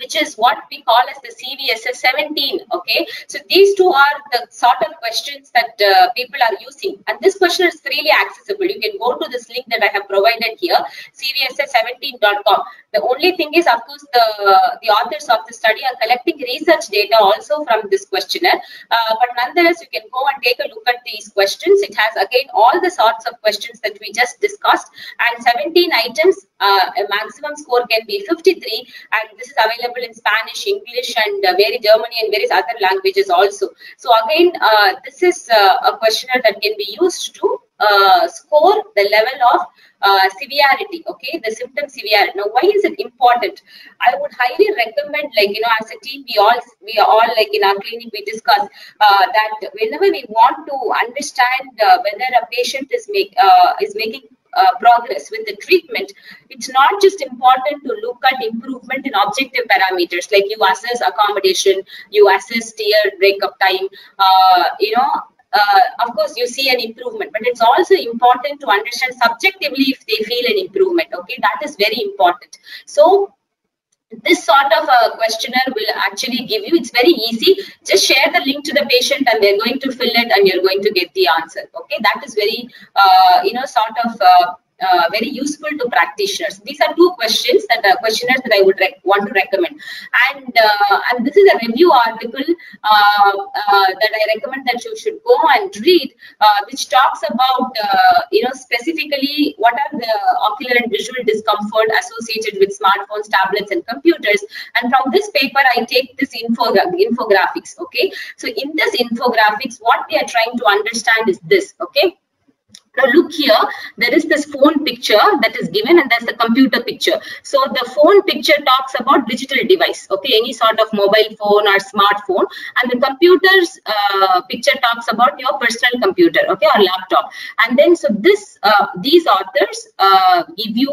which is what we call as the C V S S seventeen, okay? So these two are the sort of questions that uh, people are using. And this questionnaire is freely accessible. You can go to this link that I have provided here, C V S S seventeen dot com. The only thing is, of course, the, uh, the authors of the study are collecting research data also from this questionnaire. Uh, but nonetheless, you can go and take a look at these questions. It has, again, all the sorts of questions that we just discussed. And seventeen items, uh, a maximum score can be fifty-three. And this is available in Spanish, English, and uh, very Germany and various other languages also. So again, uh, this is uh, a questionnaire that can be used to uh, score the level of uh, severity, okay, the symptom severity. Now, why is it important? I would highly recommend, like, you know, as a team, we all, we are all, like, in our clinic, we discuss uh, that whenever we want to understand uh, whether a patient is, make, uh, is making Uh, progress with the treatment, it's not just important to look at improvement in objective parameters, like you assess accommodation, you assess tear breakup time, uh, you know, uh, of course you see an improvement, but it's also important to understand subjectively if they feel an improvement, okay, that is very important. So this sort of a questionnaire will actually give you, it's very easy, just share the link to the patient and they're going to fill it and you're going to get the answer, okay. That is very uh, you know, sort of uh, uh, very useful to practitioners. These are two questions that are questionnaires that I would want to recommend. And uh, and this is a review article uh, uh, that I recommend that you should go and read, uh, which talks about uh, you know, specifically what are the ocular and visual discomfort associated with smartphones, tablets, and computers. And from this paper, I take this infogra infographics. Okay, so in this infographics, what we are trying to understand is this. Okay. Now look here, there is this phone picture that is given and there's the computer picture. So the phone picture talks about digital device, okay, any sort of mobile phone or smartphone. And the computer's uh, picture talks about your personal computer, okay, or laptop. And then so this, uh, these authors uh, give you,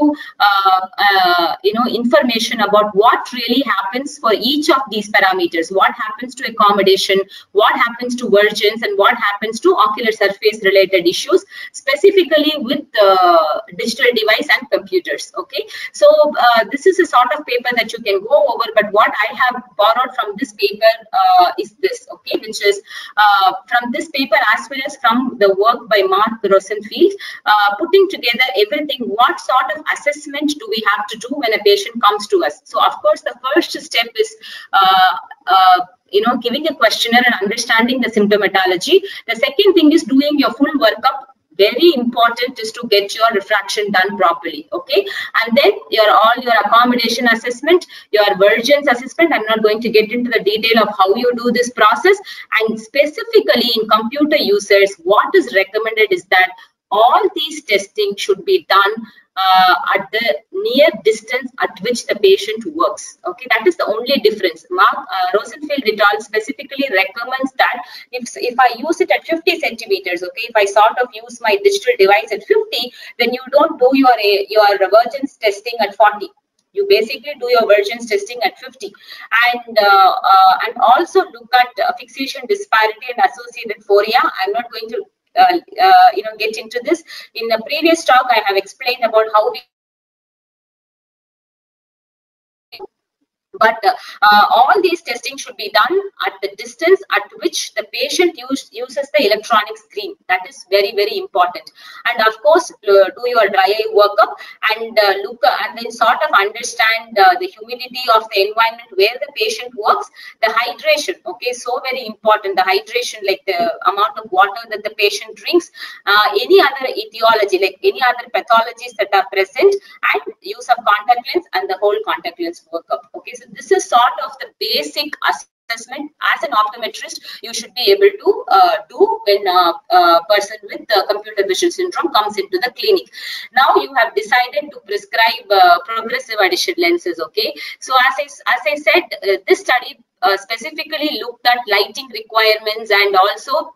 uh, uh, you know, information about what really happens for each of these parameters. What happens to accommodation, what happens to versions, and what happens to ocular surface related issues. Specifically specifically with uh, digital device and computers. Okay, so uh, this is a sort of paper that you can go over, but what I have borrowed from this paper uh, is this, okay, which is uh, from this paper as well as from the work by Mark Rosenfield, uh, putting together everything, what sort of assessment do we have to do when a patient comes to us. So of course the first step is uh, uh, you know, giving a questionnaire and understanding the symptomatology. The second thing is doing your full workup. Very important is to get your refraction done properly, okay? And then your all your accommodation assessment, your versions assessment. I'm not going to get into the detail of how you do this process. And specifically in computer users, what is recommended is that all these testing should be done uh, at the near distance at which the patient works. Okay, that is the only difference. Mark uh, Rosenfield et al. Specifically recommends that if, if I use it at fifty centimeters, okay, if I sort of use my digital device at fifty, then you don't do your, your versions testing at forty. You basically do your versions testing at fifty, and uh, uh, and also look at uh, fixation disparity and associated phoria. I'm not going to Uh, uh, you know, get into this. In the previous talk, I have explained about how we, but uh, uh, all these testing should be done at the distance at which the patient use, uses the electronic screen. That is very, very important. And of course, uh, do your dry eye workup and uh, look uh, and then sort of understand uh, the humidity of the environment where the patient works. The hydration, okay, so very important. The hydration, like the amount of water that the patient drinks, uh, any other etiology, like any other pathologies that are present, and use of contact lens and the whole contact lens workup. Okay, so this is sort of the basic assessment as an optometrist you should be able to uh, do when a, a person with the computer vision syndrome comes into the clinic. Now you have decided to prescribe uh, progressive addition lenses, okay? So as I, as I said, uh, this study uh, specifically looked at lighting requirements and also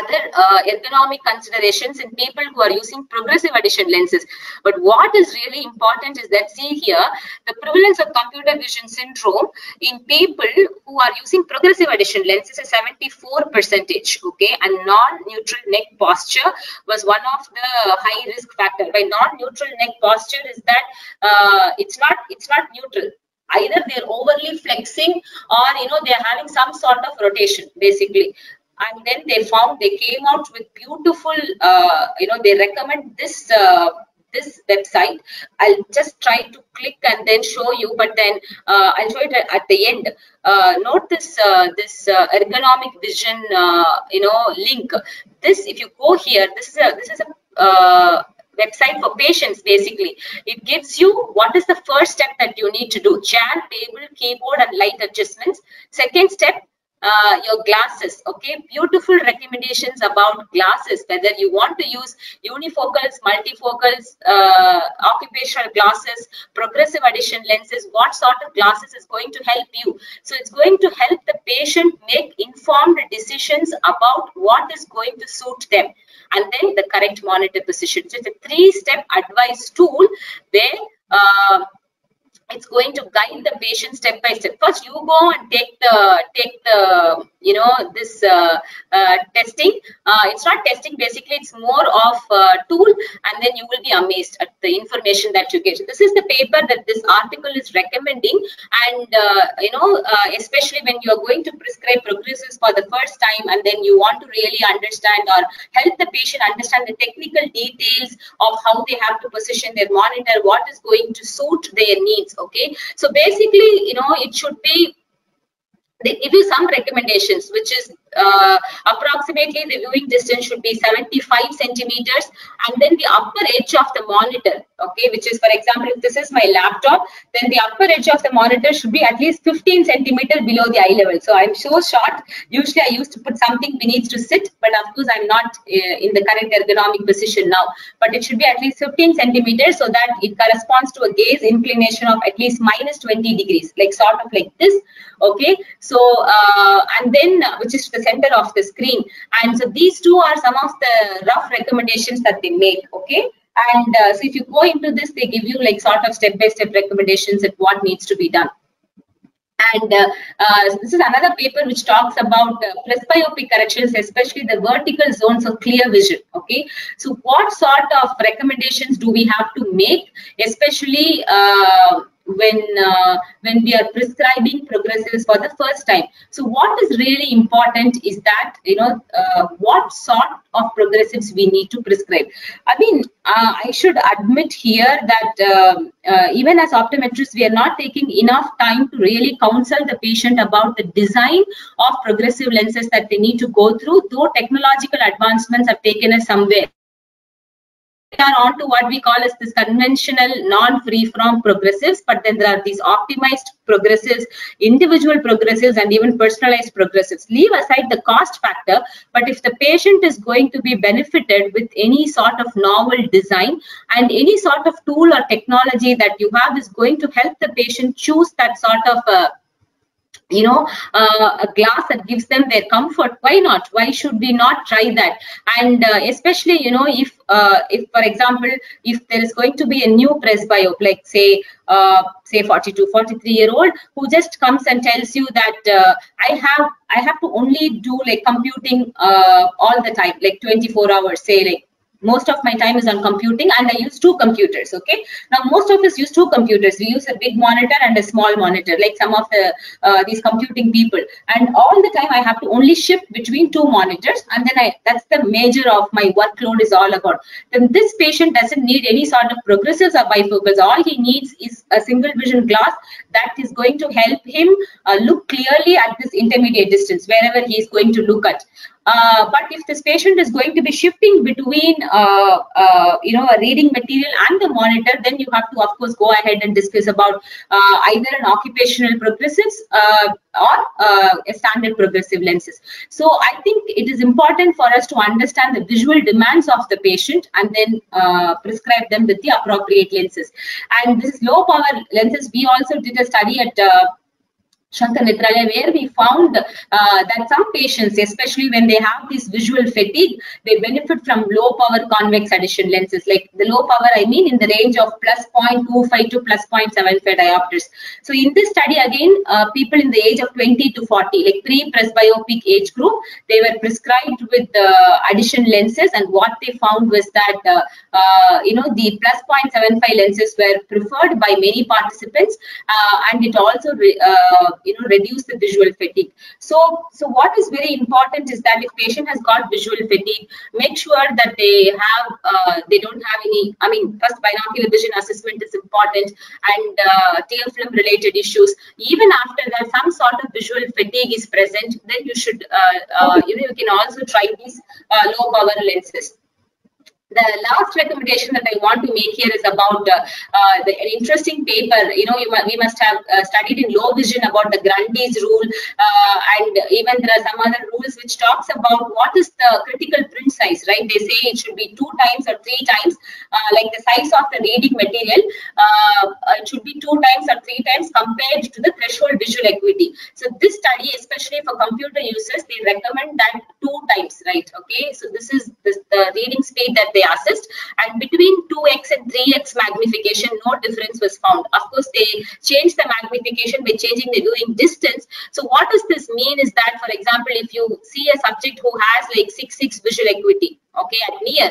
other uh, ergonomic considerations in people who are using progressive addition lenses. But what is really important is that, see here, the prevalence of computer vision syndrome in people who are using progressive addition lenses is seventy-four percent, okay? And non-neutral neck posture was one of the high risk factors. By non-neutral neck posture is that uh, it's not it's not neutral. Either they're overly flexing or, you know, they're having some sort of rotation, basically. And then they found, they came out with beautiful, uh, you know, they recommend this uh, this website. I'll just try to click and then show you, but then uh, I'll show it at the end. Uh, note this uh, this uh, ergonomic vision, uh, you know, link. This, if you go here, this is a this is a uh, website for patients. Basically, it gives you what is the first step that you need to do: chair, table, keyboard, and light adjustments. Second step, Uh, your glasses, okay? Beautiful recommendations about glasses, whether you want to use unifocals, multifocals, uh, occupational glasses, progressive addition lenses, what sort of glasses is going to help you. So it's going to help the patient make informed decisions about what is going to suit them, and then the correct monitor position. So it's a three-step advice tool where uh, it's going to guide the patient step by step. First, you go and take the take the you know this uh, uh, testing. Uh, it's not testing, basically. It's more of a tool, and then you will be amazed at the information that you get. This is the paper that this article is recommending, and uh, you know, uh, especially when you are going to prescribe progressives for the first time, and then you want to really understand or help the patient understand the technical details of how they have to position their monitor, what is going to suit their needs. Okay, so basically, you know, it should be, they give you some recommendations, which is uh, approximately the viewing distance should be seventy-five centimeters, and then the upper edge of the monitor, okay, which is, for example, if this is my laptop, then the upper edge of the monitor should be at least fifteen centimeters below the eye level. So I'm so short. Usually I used to put something beneath to sit, but of course I'm not uh, in the correct ergonomic position now, but it should be at least fifteen centimeters so that it corresponds to a gaze inclination of at least minus twenty degrees, like sort of like this, okay? So uh, and then uh, which is the center of the screen. And so these two are some of the rough recommendations that they make, okay? And uh, so if you go into this, they give you like sort of step-by-step recommendations at what needs to be done. And uh, uh, this is another paper which talks about uh, presbyopic corrections, especially the vertical zones of clear vision. Okay, so what sort of recommendations do we have to make, especially uh, when uh, when we are prescribing progressives for the first time? So what is really important is that, you know, uh, what sort of progressives we need to prescribe. I mean, uh, I should admit here that uh, uh, even as optometrists, we are not taking enough time to really counsel the patient about the design of progressive lenses that they need to go through, though technological advancements have taken us somewhere. We are on to what we call as this conventional non-free-from progressives, but then there are these optimized progressives, individual progressives, and even personalized progressives. Leave aside the cost factor, but if the patient is going to be benefited with any sort of novel design, and any sort of tool or technology that you have is going to help the patient choose that sort of uh, you know, uh, a glass that gives them their comfort, why not? Why should we not try that? And uh, especially, you know, if, uh, if, for example, if there is going to be a new presbyope, like say, uh, say forty-two, forty-three year old, who just comes and tells you that uh, I have, I have to only do like computing uh, all the time, like twenty-four hours, say like, most of my time is on computing and I use two computers, okay? Now, most of us use two computers. We use a big monitor and a small monitor, like some of the uh, these computing people. And all the time I have to only shift between two monitors, and then I, that's the major of my workload is all about. Then this patient doesn't need any sort of progressives or bifocals. All he needs is a single vision glass that is going to help him uh, look clearly at this intermediate distance, wherever he is going to look at. Uh, but if this patient is going to be shifting between, uh, uh, you know, a reading material and the monitor, then you have to, of course, go ahead and discuss about uh, either an occupational progressives uh, or uh, a standard progressive lenses. So I think it is important for us to understand the visual demands of the patient and then uh, prescribe them with the appropriate lenses. And this low power lenses, we also did a study at uh, Sankara Nethralaya, where we found uh, that some patients, especially when they have this visual fatigue, they benefit from low power convex addition lenses. Like the low power, I mean in the range of plus zero point two five to plus zero point seven five diopters. So in this study, again, uh, people in the age of twenty to forty, like pre-presbyopic age group, they were prescribed with uh, addition lenses, and what they found was that, uh, uh, you know, the plus zero point seven five lenses were preferred by many participants, uh, and it also uh, you know, reduce the visual fatigue. So, so what is very important is that if patient has got visual fatigue, make sure that they have, uh, they don't have any, I mean, first binocular vision assessment is important, and uh, tear film related issues. Even after that, some sort of visual fatigue is present, then you should, uh, uh, you know, you can also try these uh, low power lenses. The last recommendation that I want to make here is about uh, uh, the, an interesting paper. You know, you, we must have uh, studied in low vision about the Grundy's rule, uh, and even there are some other rules which talks about what is the critical print size, right? They say it should be two times or three times, uh, like the size of the reading material. Uh, it should be two times or three times compared to the threshold visual acuity. So this study, especially for computer users, they recommend that two times, right? Okay, so this is this, the reading speed that they assist, and between two x and three x magnification, no difference was found. Of course, they changed the magnification by changing the viewing distance. So what does this mean is that, for example, if you see a subject who has like six six visual acuity, okay, at near,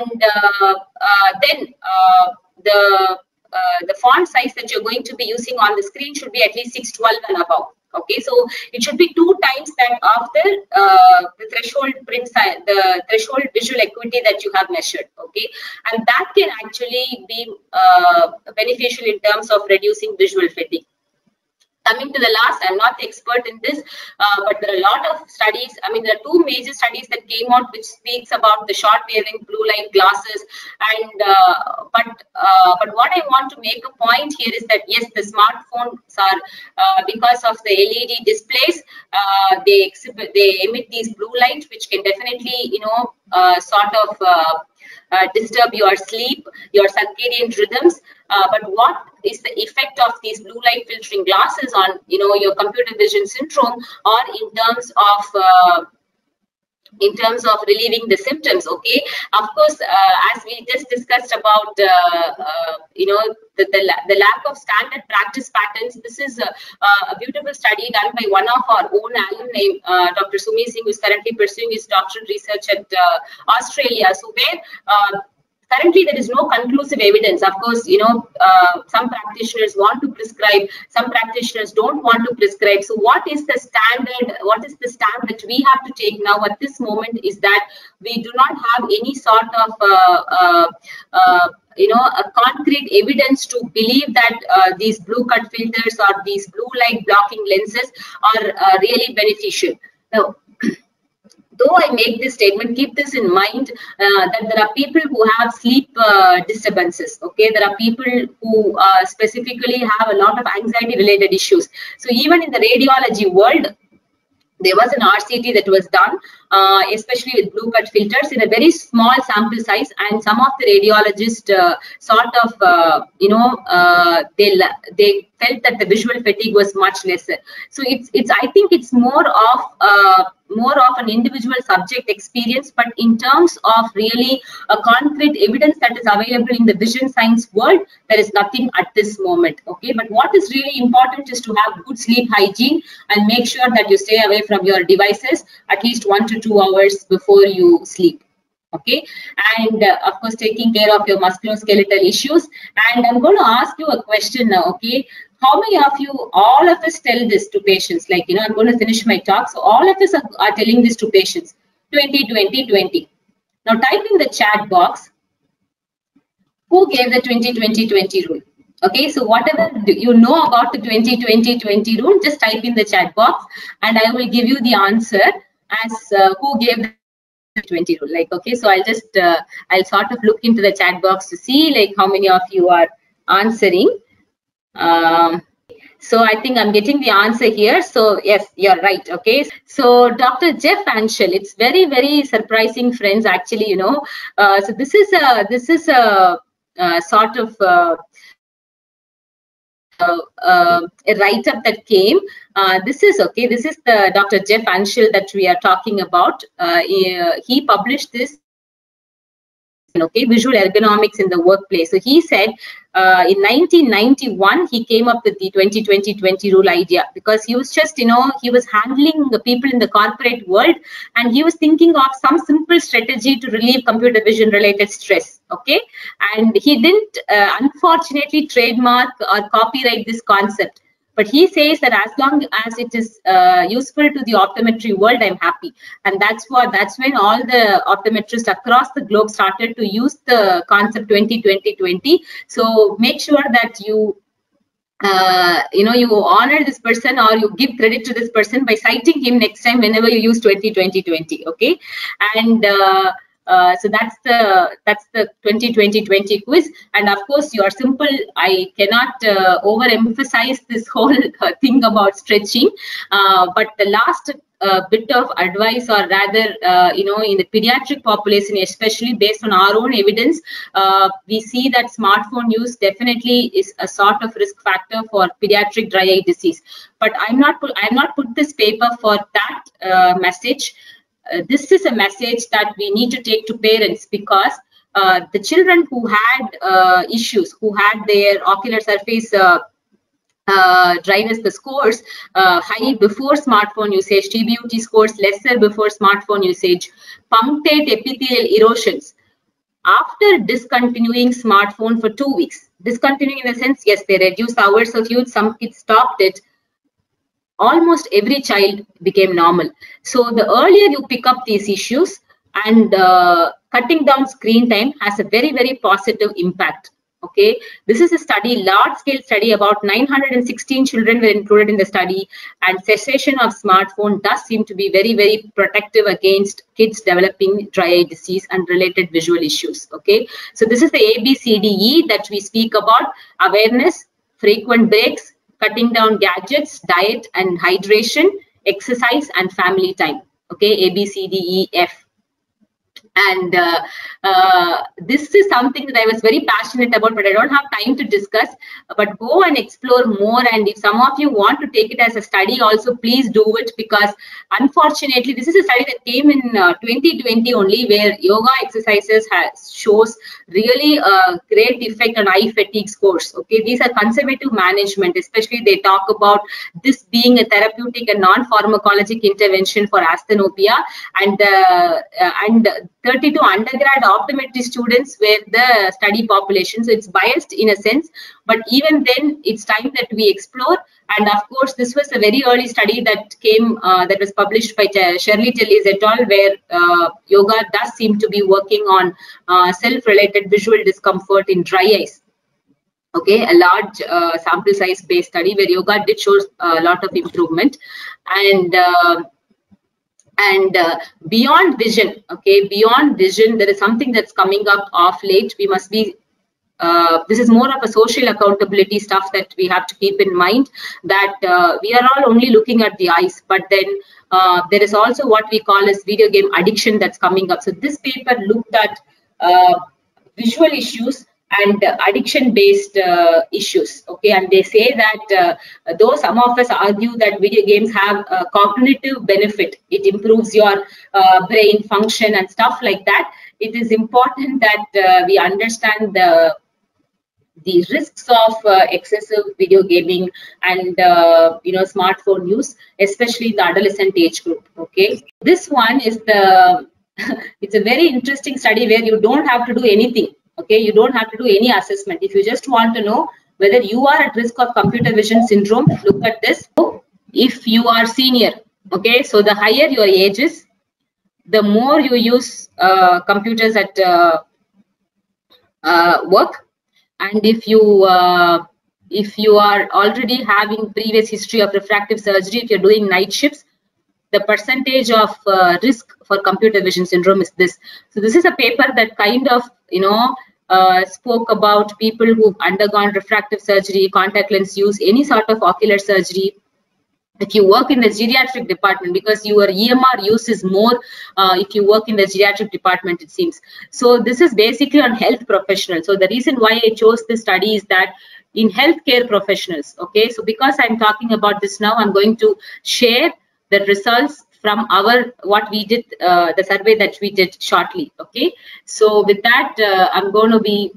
and uh, uh, then uh, the uh, the font size that you're going to be using on the screen should be at least six twelve and above. Okay, so it should be two times that of the, uh, the threshold print size, the threshold visual acuity that you have measured. Okay, and that can actually be uh, beneficial in terms of reducing visual fatigue. Coming to the last, I'm not the expert in this, uh, but there are a lot of studies. I mean, there are two major studies that came out which speaks about the short wearing blue light glasses. And uh, but uh, but what I want to make a point here is that yes, the smartphones are uh, because of the L E D displays, uh, they exhibit they emit these blue light, which can definitely you know uh, sort of uh, uh, disturb your sleep, your circadian rhythms. Uh, but what is the effect of these blue light filtering glasses on, you know, your computer vision syndrome, or in terms of uh, in terms of relieving the symptoms. Okay, of course, uh, as we just discussed about uh, uh, you know, the, the the lack of standard practice patterns. This is a, a beautiful study done by one of our own alumni, uh, Doctor Sumi Singh, who is currently pursuing his doctoral research at uh, Australia. So where uh, currently there is no conclusive evidence. Of course, you know, uh, some practitioners want to prescribe, some practitioners don't want to prescribe. So what is the standard, what is the stamp that we have to take now at this moment is that we do not have any sort of uh, uh, uh, you know, a concrete evidence to believe that uh, these blue cut filters or these blue light blocking lenses are uh, really beneficial. Now, though I make this statement, keep this in mind uh, that there are people who have sleep uh, disturbances. Okay, there are people who uh, specifically have a lot of anxiety related issues. So even in the radiology world, there was an R C T that was done, uh, especially with blue cut filters, in a very small sample size, and some of the radiologists uh, sort of, uh, you know, uh, they they felt that the visual fatigue was much lesser. So it's it's I think it's more of uh, more of an individual subject experience, but in terms of really a concrete evidence that is available in the vision science world, there is nothing at this moment. Okay, but what is really important is to have good sleep hygiene and make sure that you stay away from your devices at least one to two hours before you sleep. Okay, and uh, of course, taking care of your musculoskeletal issues. And I'm going to ask you a question now. Okay, how many of you, all of us, tell this to patients? Like, you know, I'm going to finish my talk, so all of us are, are telling this to patients. twenty, twenty, twenty. Now type in the chat box who gave the twenty, twenty, twenty rule. Okay, so whatever you know about the twenty, twenty, twenty rule, just type in the chat box, and I will give you the answer as uh, who gave the twenty rule. Like, okay, so I'll just uh, I'll sort of look into the chat box to see like how many of you are answering. Um, so I think I'm getting the answer here. So yes, you're right. Okay, so Doctor Jeff Anshel, it's very very surprising, friends. Actually, you know, uh, so this is a this is a, a sort of a, a, a write-up that came. Uh, this is okay. This is the Doctor Jeff Anshel that we are talking about. Uh, he, he published this. Okay, visual ergonomics in the workplace. So he said uh, in nineteen ninety-one he came up with the twenty twenty twenty rule idea because he was just, you know, he was handling the people in the corporate world and he was thinking of some simple strategy to relieve computer vision related stress. Okay, and he didn't uh, unfortunately trademark or copyright this concept. But he says that as long as it is uh, useful to the optometry world, I'm happy. And that's what that's when all the optometrists across the globe started to use the concept twenty twenty twenty. So make sure that you uh, you know, you honor this person or you give credit to this person by citing him next time whenever you use twenty twenty twenty. Okay, and uh, Uh, so that's the that's the twenty twenty twenty quiz. And of course, your simple, I cannot uh, overemphasize this whole uh, thing about stretching, uh, but the last uh, bit of advice, or rather, uh, you know, in the pediatric population, especially based on our own evidence, uh, we see that smartphone use definitely is a sort of risk factor for pediatric dry eye disease. But I'm not I'm not put this paper for that uh, message. Uh, this is a message that we need to take to parents, because uh, the children who had uh, issues, who had their ocular surface uh, uh, dryness, the scores uh, high before smartphone usage, T B U T scores lesser before smartphone usage, punctate epithelial erosions, after discontinuing smartphone for two weeks, discontinuing in the sense, yes, they reduced hours of use, some kids stopped it, almost every child became normal. So the earlier you pick up these issues, and uh, cutting down screen time has a very, very positive impact. Okay, this is a study, large-scale study, about nine hundred sixteen children were included in the study, and cessation of smartphone does seem to be very, very protective against kids developing dry eye disease and related visual issues. Okay, so this is the A B C D E that we speak about: awareness, frequent breaks, cutting down gadgets, diet and hydration, exercise and family time. Okay, A B C D E F. And uh, uh, this is something that I was very passionate about, but I don't have time to discuss. But go and explore more. And if some of you want to take it as a study also, please do it, because unfortunately, this is a study that came in uh, twenty twenty only, where yoga exercises has, shows really a great effect on eye fatigue scores. Okay, these are conservative management, especially they talk about this being a therapeutic and non-pharmacologic intervention for asthenopia. And uh, uh, and thirty-two undergrad optometry students were the study population, so it's biased in a sense, but even then it's time that we explore. And of course, this was a very early study that came uh, that was published by Shirley Tellis et al, where uh, yoga does seem to be working on uh, self-related visual discomfort in dry eyes. Okay, a large uh, sample size based study where yoga did show a lot of improvement. And uh, and uh, beyond vision, okay, beyond vision, there is something that's coming up off late. We must be, uh, this is more of a social accountability stuff that we have to keep in mind, that uh, we are all only looking at the eyes, but then uh, there is also what we call as video game addiction that's coming up. So this paper looked at uh, visual issues and addiction-based uh, issues, okay? And they say that uh, though some of us argue that video games have a cognitive benefit, it improves your uh, brain function and stuff like that, it is important that uh, we understand the, the risks of uh, excessive video gaming and uh, you know, smartphone use, especially the adolescent age group, okay? This one is the, it's a very interesting study where you don't have to do anything. Okay, you don't have to do any assessment. If you just want to know whether you are at risk of computer vision syndrome, look at this. If you are senior, okay, so the higher your age is, the more you use uh, computers at uh, uh, work. And if you uh, if you are already having previous history of refractive surgery, if you're doing night shifts, the percentage of uh, risk for computer vision syndrome is this. So this is a paper that kind of, you know, uh, spoke about people who've undergone refractive surgery, contact lens use, any sort of ocular surgery. If you work in the geriatric department, because your E M R use is more uh, if you work in the geriatric department, it seems. So this is basically on health professionals. So the reason why I chose this study is that in healthcare professionals, okay, so because I'm talking about this now, I'm going to share the results from our, what we did, uh, the survey that we did shortly, okay? So with that, uh, I'm going to be,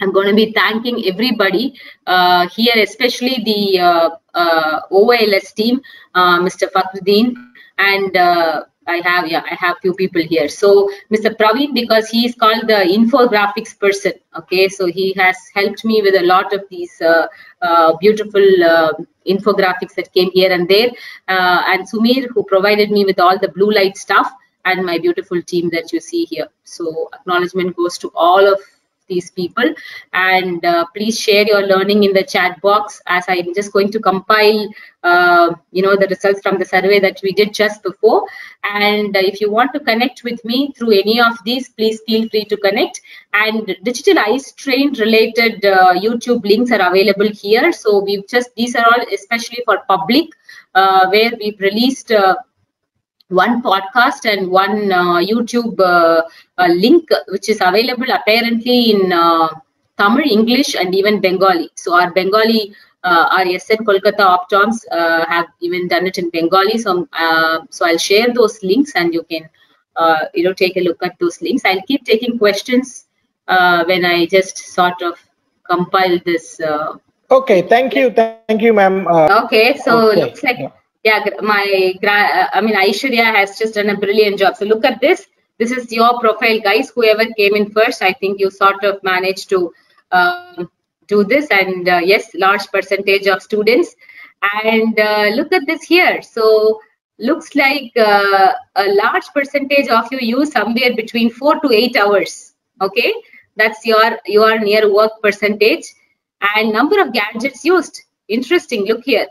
I'm going to be thanking everybody uh, here, especially the uh, uh, O O L S team, uh, Mister Fakhruddin, and uh, I have, yeah, I have few people here. So Mister Praveen, because he is called the infographics person, okay? So he has helped me with a lot of these uh, uh, beautiful uh, infographics that came here and there, uh, and Sumir, who provided me with all the blue light stuff, and my beautiful team that you see here. So acknowledgement goes to all of these people, and uh, please share your learning in the chat box, as I'm just going to compile uh, you know, the results from the survey that we did just before. And uh, if you want to connect with me through any of these, please feel free to connect. And digital eye strain related uh, YouTube links are available here. So we've just, these are all especially for public, uh, where we've released uh, one podcast and one uh, YouTube uh, uh, link, which is available apparently in uh, Tamil, English, and even Bengali. So our Bengali, uh, our S N Kolkata Optoms uh, have even done it in Bengali. So, uh, so I'll share those links, and you can, uh, you know, take a look at those links. I'll keep taking questions uh, when I just sort of compile this. Uh, okay, thank you, thank you, ma'am. Uh, okay, so okay. Looks like. Yeah. Yeah, my, I mean, Aishwarya has just done a brilliant job. So look at this. This is your profile, guys. Whoever came in first, I think you sort of managed to uh, do this. And uh, yes, large percentage of students. And uh, look at this here. So looks like uh, a large percentage of you use somewhere between four to eight hours. Okay, that's your, your near work percentage. And number of gadgets used. Interesting, look here.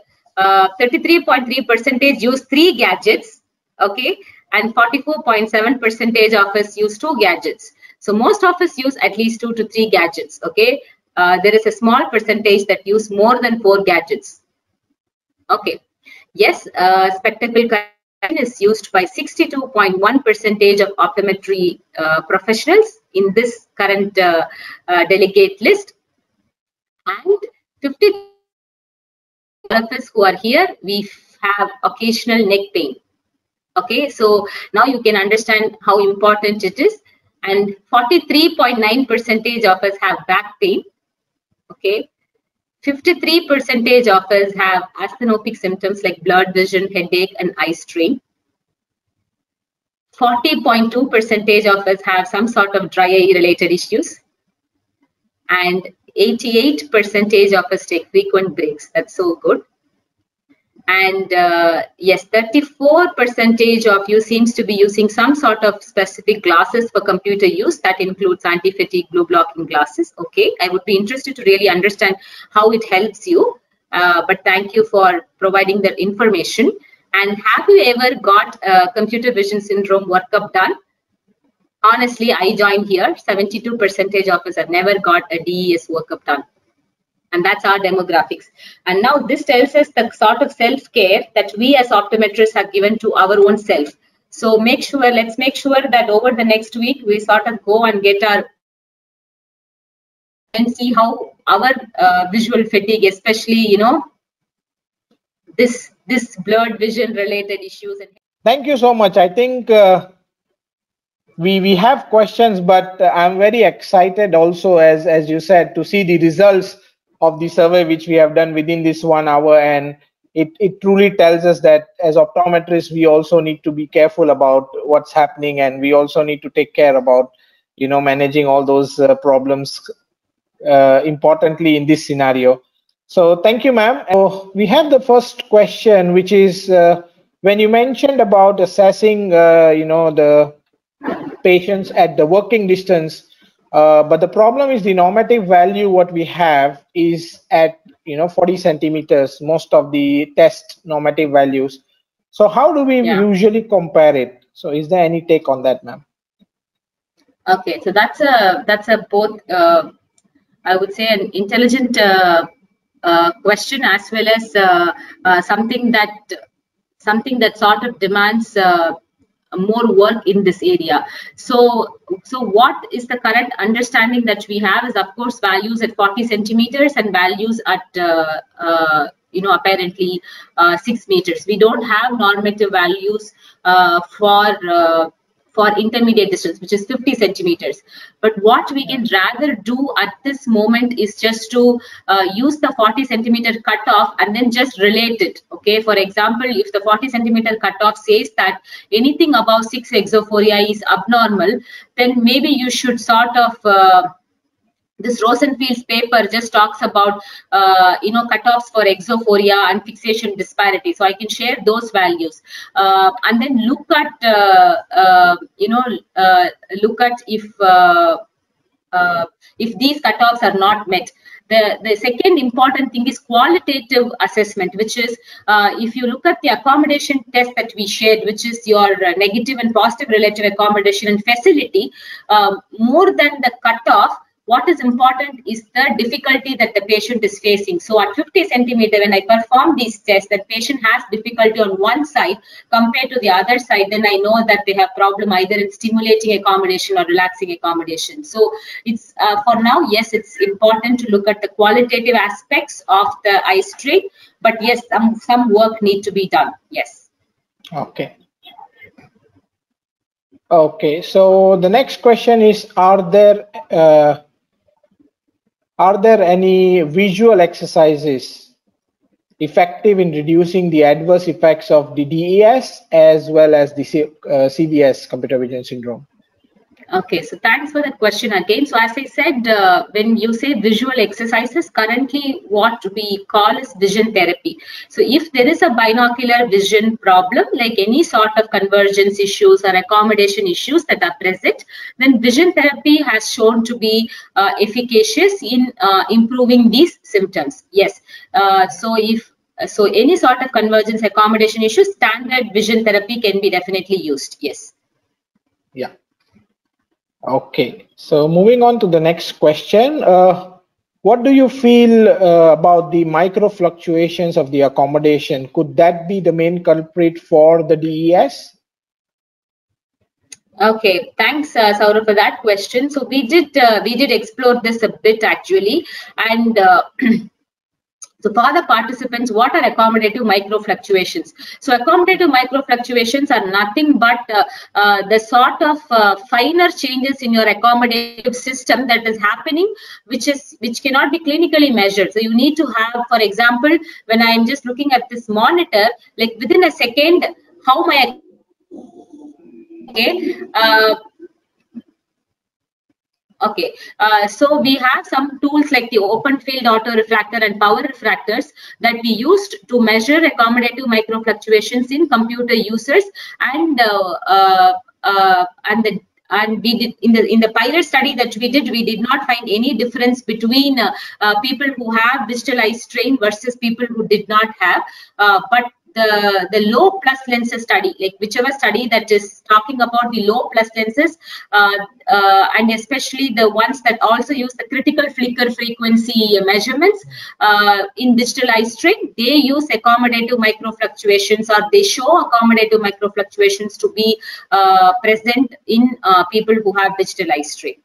thirty-three point three percent use three gadgets, okay, and forty-four point seven percent of us use two gadgets. So most of us use at least two to three gadgets, okay. Uh, there is a small percentage that use more than four gadgets, okay. Yes, uh, spectacle is used by sixty-two point one percentage of optometry uh, professionals in this current uh, uh, delegate list, and fifty of us who are here, we have occasional neck pain. Okay, so now you can understand how important it is. And forty-three point nine percentage of us have back pain. Okay, fifty-three percentage of us have asthenopic symptoms like blurred vision, headache, and eye strain. forty point two percentage of us have some sort of dry eye related issues. And eighty-eight percentage of us take frequent breaks. That's so good. And uh, yes, thirty-four percentage of you seems to be using some sort of specific glasses for computer use. That includes anti-fatigue blue blocking glasses. Okay, I would be interested to really understand how it helps you. Uh, but thank you for providing that information. And have you ever got a computer vision syndrome workup done? Honestly, I join here. seventy-two percentage of us have never got a D E S workup done. And that's our demographics. And now this tells us the sort of self-care that we as optometrists have given to our own self. So make sure, let's make sure that over the next week, we sort of go and get our and see how our uh, visual fatigue, especially, you know, this, this blurred vision related issues. Thank you so much. I think uh, we, we have questions, but I'm very excited also, as, as you said, to see the results of the survey which we have done within this one hour, and it, it truly tells us that as optometrists we also need to be careful about what's happening, and we also need to take care about, you know, managing all those uh, problems uh, importantly in this scenario. So thank you, ma'am. So we have the first question, which is uh, when you mentioned about assessing uh, you know, the patients at the working distance, Uh, but the problem is the normative value what we have is at, you know, forty centimeters, most of the test normative values. So how do we yeah. usually compare it? So is there any take on that, ma'am? Okay, so that's a that's a both uh, I would say an intelligent uh, uh, question, as well as uh, uh, something that something that sort of demands uh, more work in this area. So, so what is the current understanding that we have is, of course, values at forty centimeters and values at, uh, uh, you know, apparently uh, six meters. We don't have normative values uh, for uh, for intermediate distance, which is fifty centimeters. But what we can rather do at this moment is just to uh, use the forty centimeter cutoff and then just relate it. Okay, for example, if the forty centimeter cutoff says that anything above six exophoria is abnormal, then maybe you should sort of uh, this Rosenfield's paper just talks about, uh, you know, cutoffs for exophoria and fixation disparity. So I can share those values, uh, and then look at, uh, uh, you know, uh, look at if uh, uh, if these cutoffs are not met. The, the second important thing is qualitative assessment, which is uh, if you look at the accommodation test that we shared, which is your uh, negative and positive relative accommodation and facility, uh, more than the cutoff, what is important is the difficulty that the patient is facing. So at fifty centimeter, when I perform these tests, the patient has difficulty on one side compared to the other side, then I know that they have problem either in stimulating accommodation or relaxing accommodation. So it's uh, for now, yes, it's important to look at the qualitative aspects of the eye strain, but yes, some, some work need to be done. Yes. Okay. Okay. So the next question is, are there, uh, Are there any visual exercises effective in reducing the adverse effects of the D E S as well as the C uh, C V S, computer vision syndrome? Okay, so thanks for that question again. So as I said, uh, when you say visual exercises, currently what we call is vision therapy. So if there is a binocular vision problem, like any sort of convergence issues or accommodation issues that are present, then vision therapy has shown to be uh, efficacious in uh, improving these symptoms. Yes, uh, so if so any sort of convergence accommodation issues, standard vision therapy can be definitely used. Yes. Yeah. Okay, so moving on to the next question, uh, What do you feel uh, about the micro fluctuations of the accommodation? Could that be the main culprit for the D E S? Okay, thanks, uh, Saurabh, for that question. So we did uh, we did explore this a bit actually, and. Uh, So for the participants, what are accommodative micro fluctuations? So accommodative micro fluctuations are nothing but uh, uh, the sort of uh, finer changes in your accommodative system that is happening, which is which cannot be clinically measured. So you need to have, for example, when I am just looking at this monitor, like within a second, how my okay. Uh, Okay, uh, so we have some tools like the open field autorefractor and power refractors that we used to measure accommodative microfluctuations in computer users, and uh, uh, uh, and the and we did in the in the pilot study that we did, we did not find any difference between uh, uh, people who have digital eye strain versus people who did not have, uh, but. The, the low plus lenses study, like whichever study that is talking about the low plus lenses, uh, uh, and especially the ones that also use the critical flicker frequency measurements uh, in digital eye strain, they use accommodative microfluctuations, or they show accommodative microfluctuations to be uh, present in uh, people who have digital eye strain.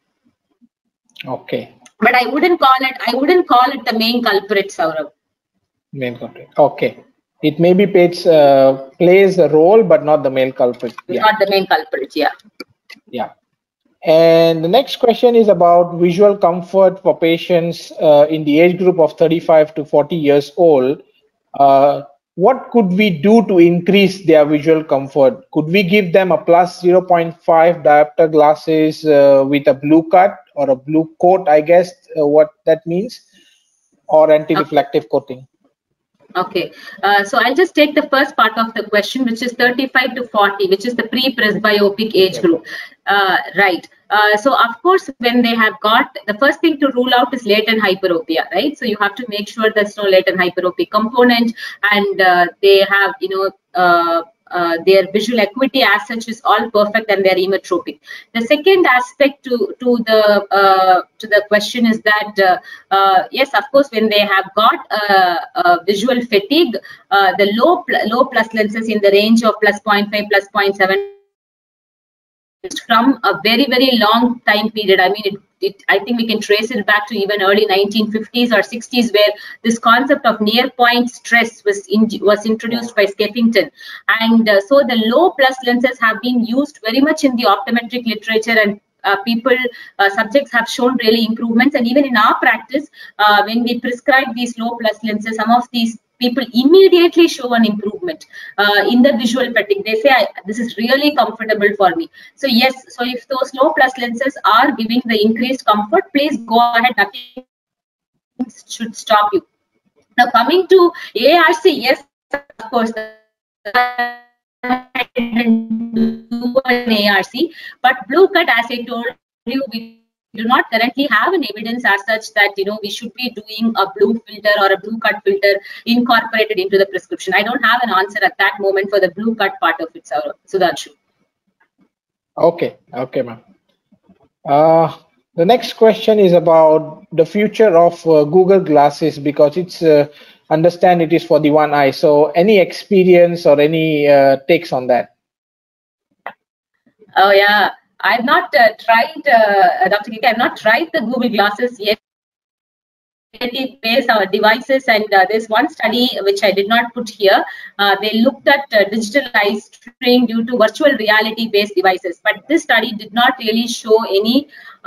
Okay. But I wouldn't call it, I wouldn't call it the main culprit, Saurabh. Main culprit, okay. It may be plays, uh, plays a role, but not the main culprit. Yeah. Not the main culprit, yeah. Yeah. And the next question is about visual comfort for patients uh, in the age group of thirty-five to forty years old. Uh, what could we do to increase their visual comfort? Could we give them a plus zero point five diopter glasses uh, with a blue cut or a blue coat, I guess, uh, what that means, or anti-reflective okay. coating? Okay, uh, so I'll just take the first part of the question, which is thirty-five to forty, which is the pre-presbyopic age group, uh, right? Uh, so of course, when they have got, the first thing to rule out is latent hyperopia, right? So you have to make sure there's no latent hyperopic component, and uh, they have, you know, uh, Uh, their visual acuity as such is all perfect, and they're emmetropic. The second aspect to to the uh, to the question is that uh, uh, yes, of course, when they have got uh, uh, visual fatigue, uh, the low low plus lenses in the range of plus zero point five, plus zero point seven from a very very long time period. I mean, it, it I think we can trace it back to even early nineteen fifties or sixties, where this concept of near point stress was in, was introduced by Skeffington, and uh, so the low plus lenses have been used very much in the optometric literature, and uh, people uh, subjects have shown really improvements. And even in our practice, uh, when we prescribe these low plus lenses, some of these people immediately show an improvement uh, in the visual fatigue. They say, I, this is really comfortable for me. So yes, so if those low plus lenses are giving the increased comfort, please go ahead, nothing should stop you. Now coming to A R C, yes, of course, I didn't do an A R C, but blue cut, as I told you, we do not currently have an evidence as such that, you know, we should be doing a blue filter or a blue cut filter incorporated into the prescription. I don't have an answer at that moment for the blue cut part of it, Sudhanshu. Okay, okay, ma'am. Uh, the next question is about the future of uh, Google Glasses, because it's uh, understand it is for the one eye. So any experience or any uh, takes on that? Oh yeah. I've not uh, tried, uh, Doctor Kika, I've not tried the Google Glasses yet. It pays our devices, and uh, there's one study which I did not put here. Uh, they looked at uh, digital eye strain due to virtual reality-based devices, but this study did not really show any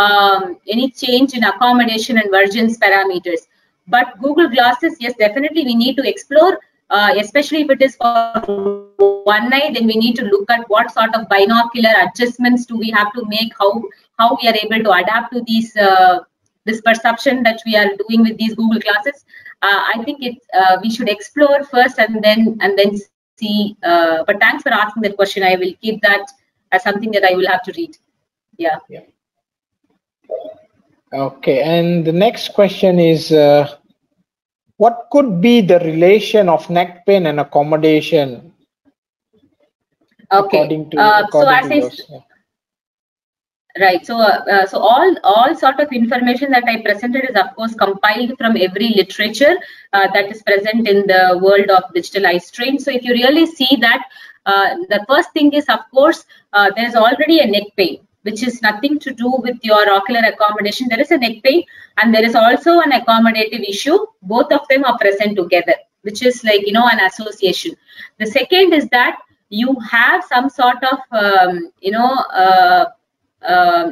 um, any change in accommodation and convergence parameters. But Google Glasses, yes, definitely we need to explore. Uh, especially if it is for one eye, then we need to look at what sort of binocular adjustments do we have to make, how how we are able to adapt to these uh, this perception that we are doing with these Google Glasses. Uh, I think it uh, we should explore first, and then and then see. Uh, but thanks for asking that question. I will keep that as something that I will have to read. Yeah. Yeah. Okay. And the next question is. Uh... What could be the relation of neck pain and accommodation? Okay. According to, uh, according so as to I, yours, yeah. Right. So, uh, uh, so all all sort of information that I presented is, of course, compiled from every literature uh, that is present in the world of digital eye strain. So, if you really see that, uh, the first thing is, of course, uh, there is already a neck pain, which is nothing to do with your ocular accommodation. There is a neck pain, and there is also an accommodative issue. Both of them are present together, which is like, you know, an association. The second is that you have some sort of um, you know. Uh, Uh,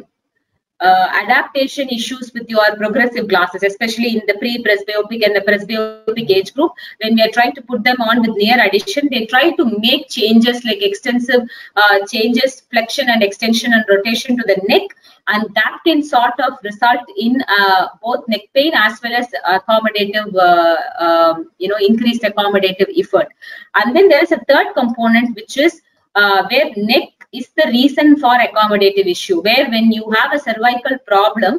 uh, adaptation issues with your progressive glasses, especially in the pre-presbyopic and the presbyopic age group. When we are trying to put them on with near addition, they try to make changes like extensive uh, changes, flexion and extension and rotation to the neck, and that can sort of result in uh, both neck pain as well as accommodative, uh, um, you know, increased accommodative effort. And then there is a third component, which is uh, where neck is the reason for accommodative issue, where when you have a cervical problem,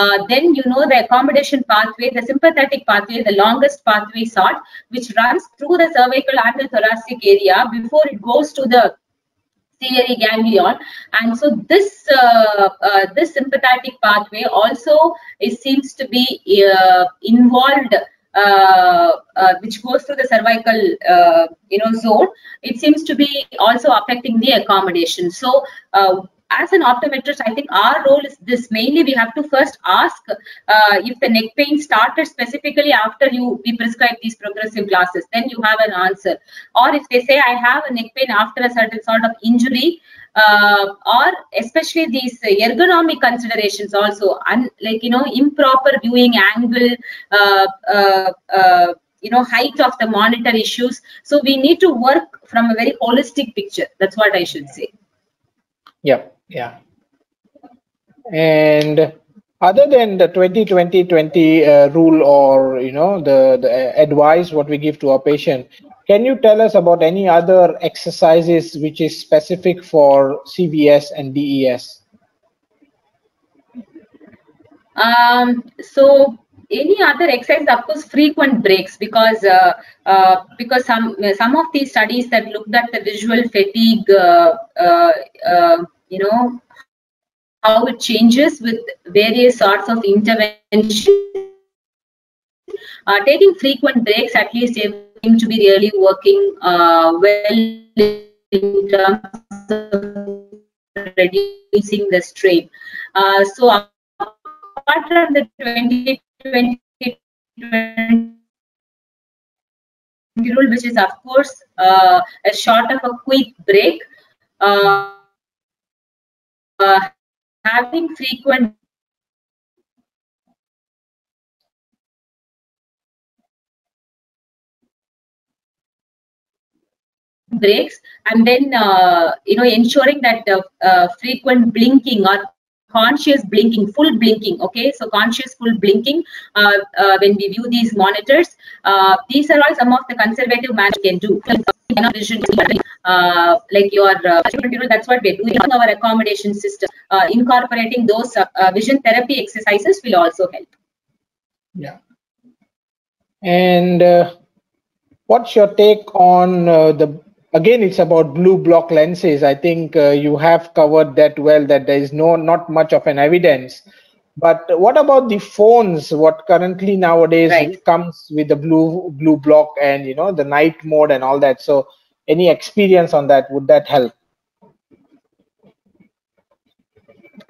uh, then you know the accommodation pathway, the sympathetic pathway, the longest pathway sort, which runs through the cervical and the thoracic area before it goes to the ciliary ganglion. And so this uh, uh, this sympathetic pathway also, it seems to be uh, involved, Uh, uh, which goes through the cervical, uh, you know, zone. It seems to be also affecting the accommodation. So, uh, as an optometrist, I think our role is this. Mainly, we have to first ask uh, if the neck pain started specifically after you we prescribe these progressive glasses. Then you have an answer. Or if they say I have a neck pain after a certain sort of injury, uh, or especially these ergonomic considerations also, un like you know improper viewing angle, uh, uh, uh, you know height of the monitor issues. So we need to work from a very holistic picture. That's what I should say. Yeah. Yeah. And other than the twenty twenty twenty uh, rule, or you know the, the advice what we give to our patient, can you tell us about any other exercises which is specific for C V S and D E S? Um, so any other exercise, of course, frequent breaks, because uh, uh, because some some of these studies that looked at the visual fatigue, uh, uh, uh, you know, how it changes with various sorts of intervention. Uh, taking frequent breaks, at least, seem to be really working uh, well in terms of reducing the strain. Uh, so, apart from the twenty twenty twenty rule, which is, of course, uh, a short of a quick break, uh, Uh, having frequent breaks, and then uh, you know ensuring that uh, uh, frequent blinking or conscious blinking, full blinking. Okay, so conscious full blinking uh, uh, when we view these monitors. Uh, these are all some of the conservative measures we can do. Uh, like your uh, that's what we're doing in our accommodation system. Uh, incorporating those uh, uh, vision therapy exercises will also help. Yeah. And uh, what's your take on uh, the, again, it's about blue block lenses. I think uh, you have covered that well, that there is no not much of an evidence. But what about the phones? What currently nowadays right. comes with the blue blue block and you know the night mode and all that. So any experience on that, would that help?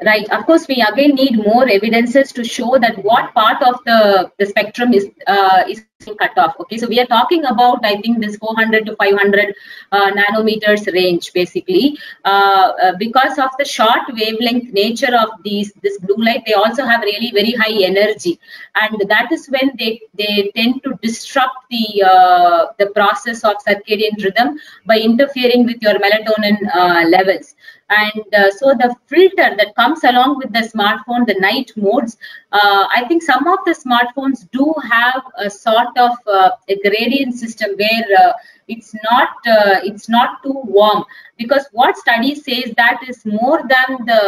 Right. Of course, we again need more evidences to show that what part of the, the spectrum is uh, is cut off. Okay, so we are talking about, I think, this four hundred to five hundred uh, nanometers range, basically, uh, uh, because of the short wavelength nature of these this blue light. They also have really very high energy, and that is when they they tend to disrupt the uh, the process of circadian rhythm by interfering with your melatonin uh, levels. And uh, so the filter that comes along with the smartphone, the night modes, uh, I think some of the smartphones do have a sort of uh, a gradient system where uh, it's not uh, it's not too warm, because what study says that is more than the,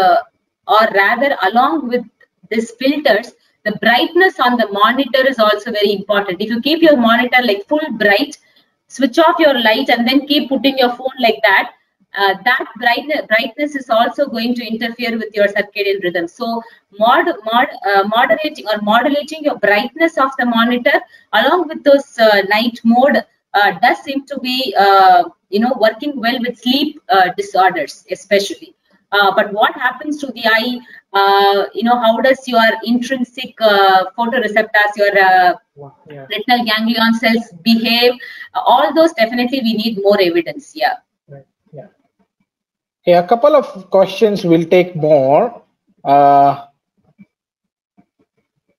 or rather along with these filters, the brightness on the monitor is also very important. If you keep your monitor like full bright, switch off your light and then keep putting your phone like that, uh, that brightness, brightness is also going to interfere with your circadian rhythm. So mod, mod, uh, moderating or modulating your brightness of the monitor along with those uh, night mode uh, does seem to be uh, you know, working well with sleep uh, disorders especially. Uh, but what happens to the eye, uh, you know, how does your intrinsic uh, photoreceptors, your uh, yeah. retinal ganglion cells behave? All those, definitely we need more evidence. Yeah. Right. Yeah. Yeah. A couple of questions, we'll take more. Uh,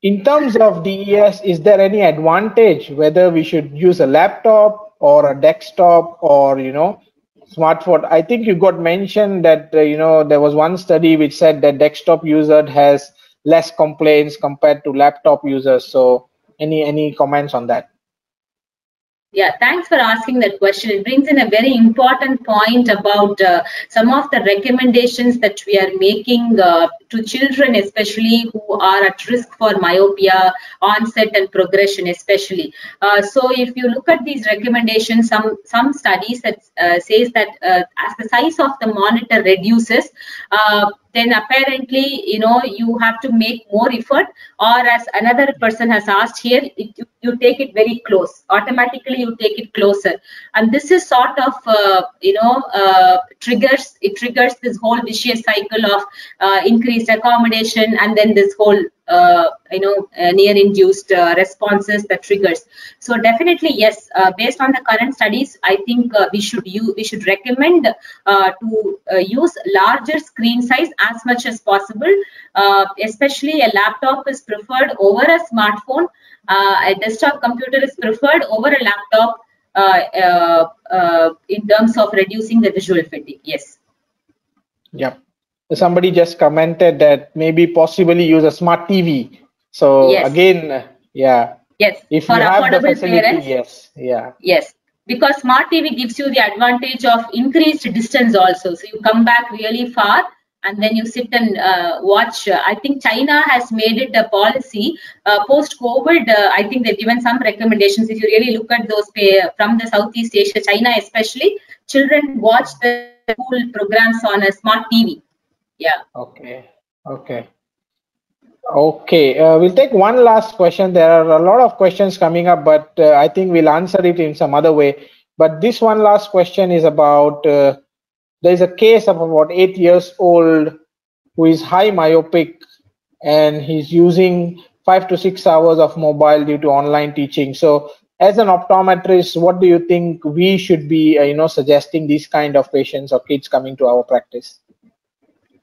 in terms of D E S, is there any advantage whether we should use a laptop or a desktop or, you know, smartphone? I think you got mentioned that uh, you know, there was one study which said that desktop user has less complaints compared to laptop users. So any any comments on that? Yeah, thanks for asking that question. It brings in a very important point about uh, some of the recommendations that we are making uh, to children, especially who are at risk for myopia, onset and progression especially. Uh, so if you look at these recommendations, some, some studies that uh, says that uh, as the size of the monitor reduces, uh, then apparently, you know, you have to make more effort, or as another person has asked here, it, you, you take it very close. Automatically, you take it closer. And this is sort of, uh, you know, uh, triggers, it triggers this whole vicious cycle of uh, increased accommodation and then this whole, uh, you know, uh, near-induced uh, responses that triggers. So definitely, yes, uh, based on the current studies, I think uh, we should use, we should recommend uh, to uh, use larger screen size as much as possible. Uh, especially a laptop is preferred over a smartphone. Uh, a desktop computer is preferred over a laptop uh, uh, uh, in terms of reducing the visual fatigue. Yes. Yeah. Somebody just commented that maybe possibly use a smart T V. So yes. Again, yeah. Yes. If for you have the facility, parents, yes. Yeah. Yes. Because smart T V gives you the advantage of increased distance also. So you come back really far and then you sit and uh, watch. Uh, I think China has made it a policy uh, post-COVID. Uh, I think they've given some recommendations. If you really look at those pay, from the Southeast Asia, China especially, children watch the school programs on a smart T V. Yeah. Okay. Okay. Okay. Uh, we'll take one last question. There are a lot of questions coming up, but uh, I think we'll answer it in some other way. But this one last question is about, uh, there is a case of about eight years old who is high myopic and he's using five to six hours of mobile due to online teaching. So as an optometrist, what do you think we should be, uh, you know, suggesting these kind of patients or kids coming to our practice?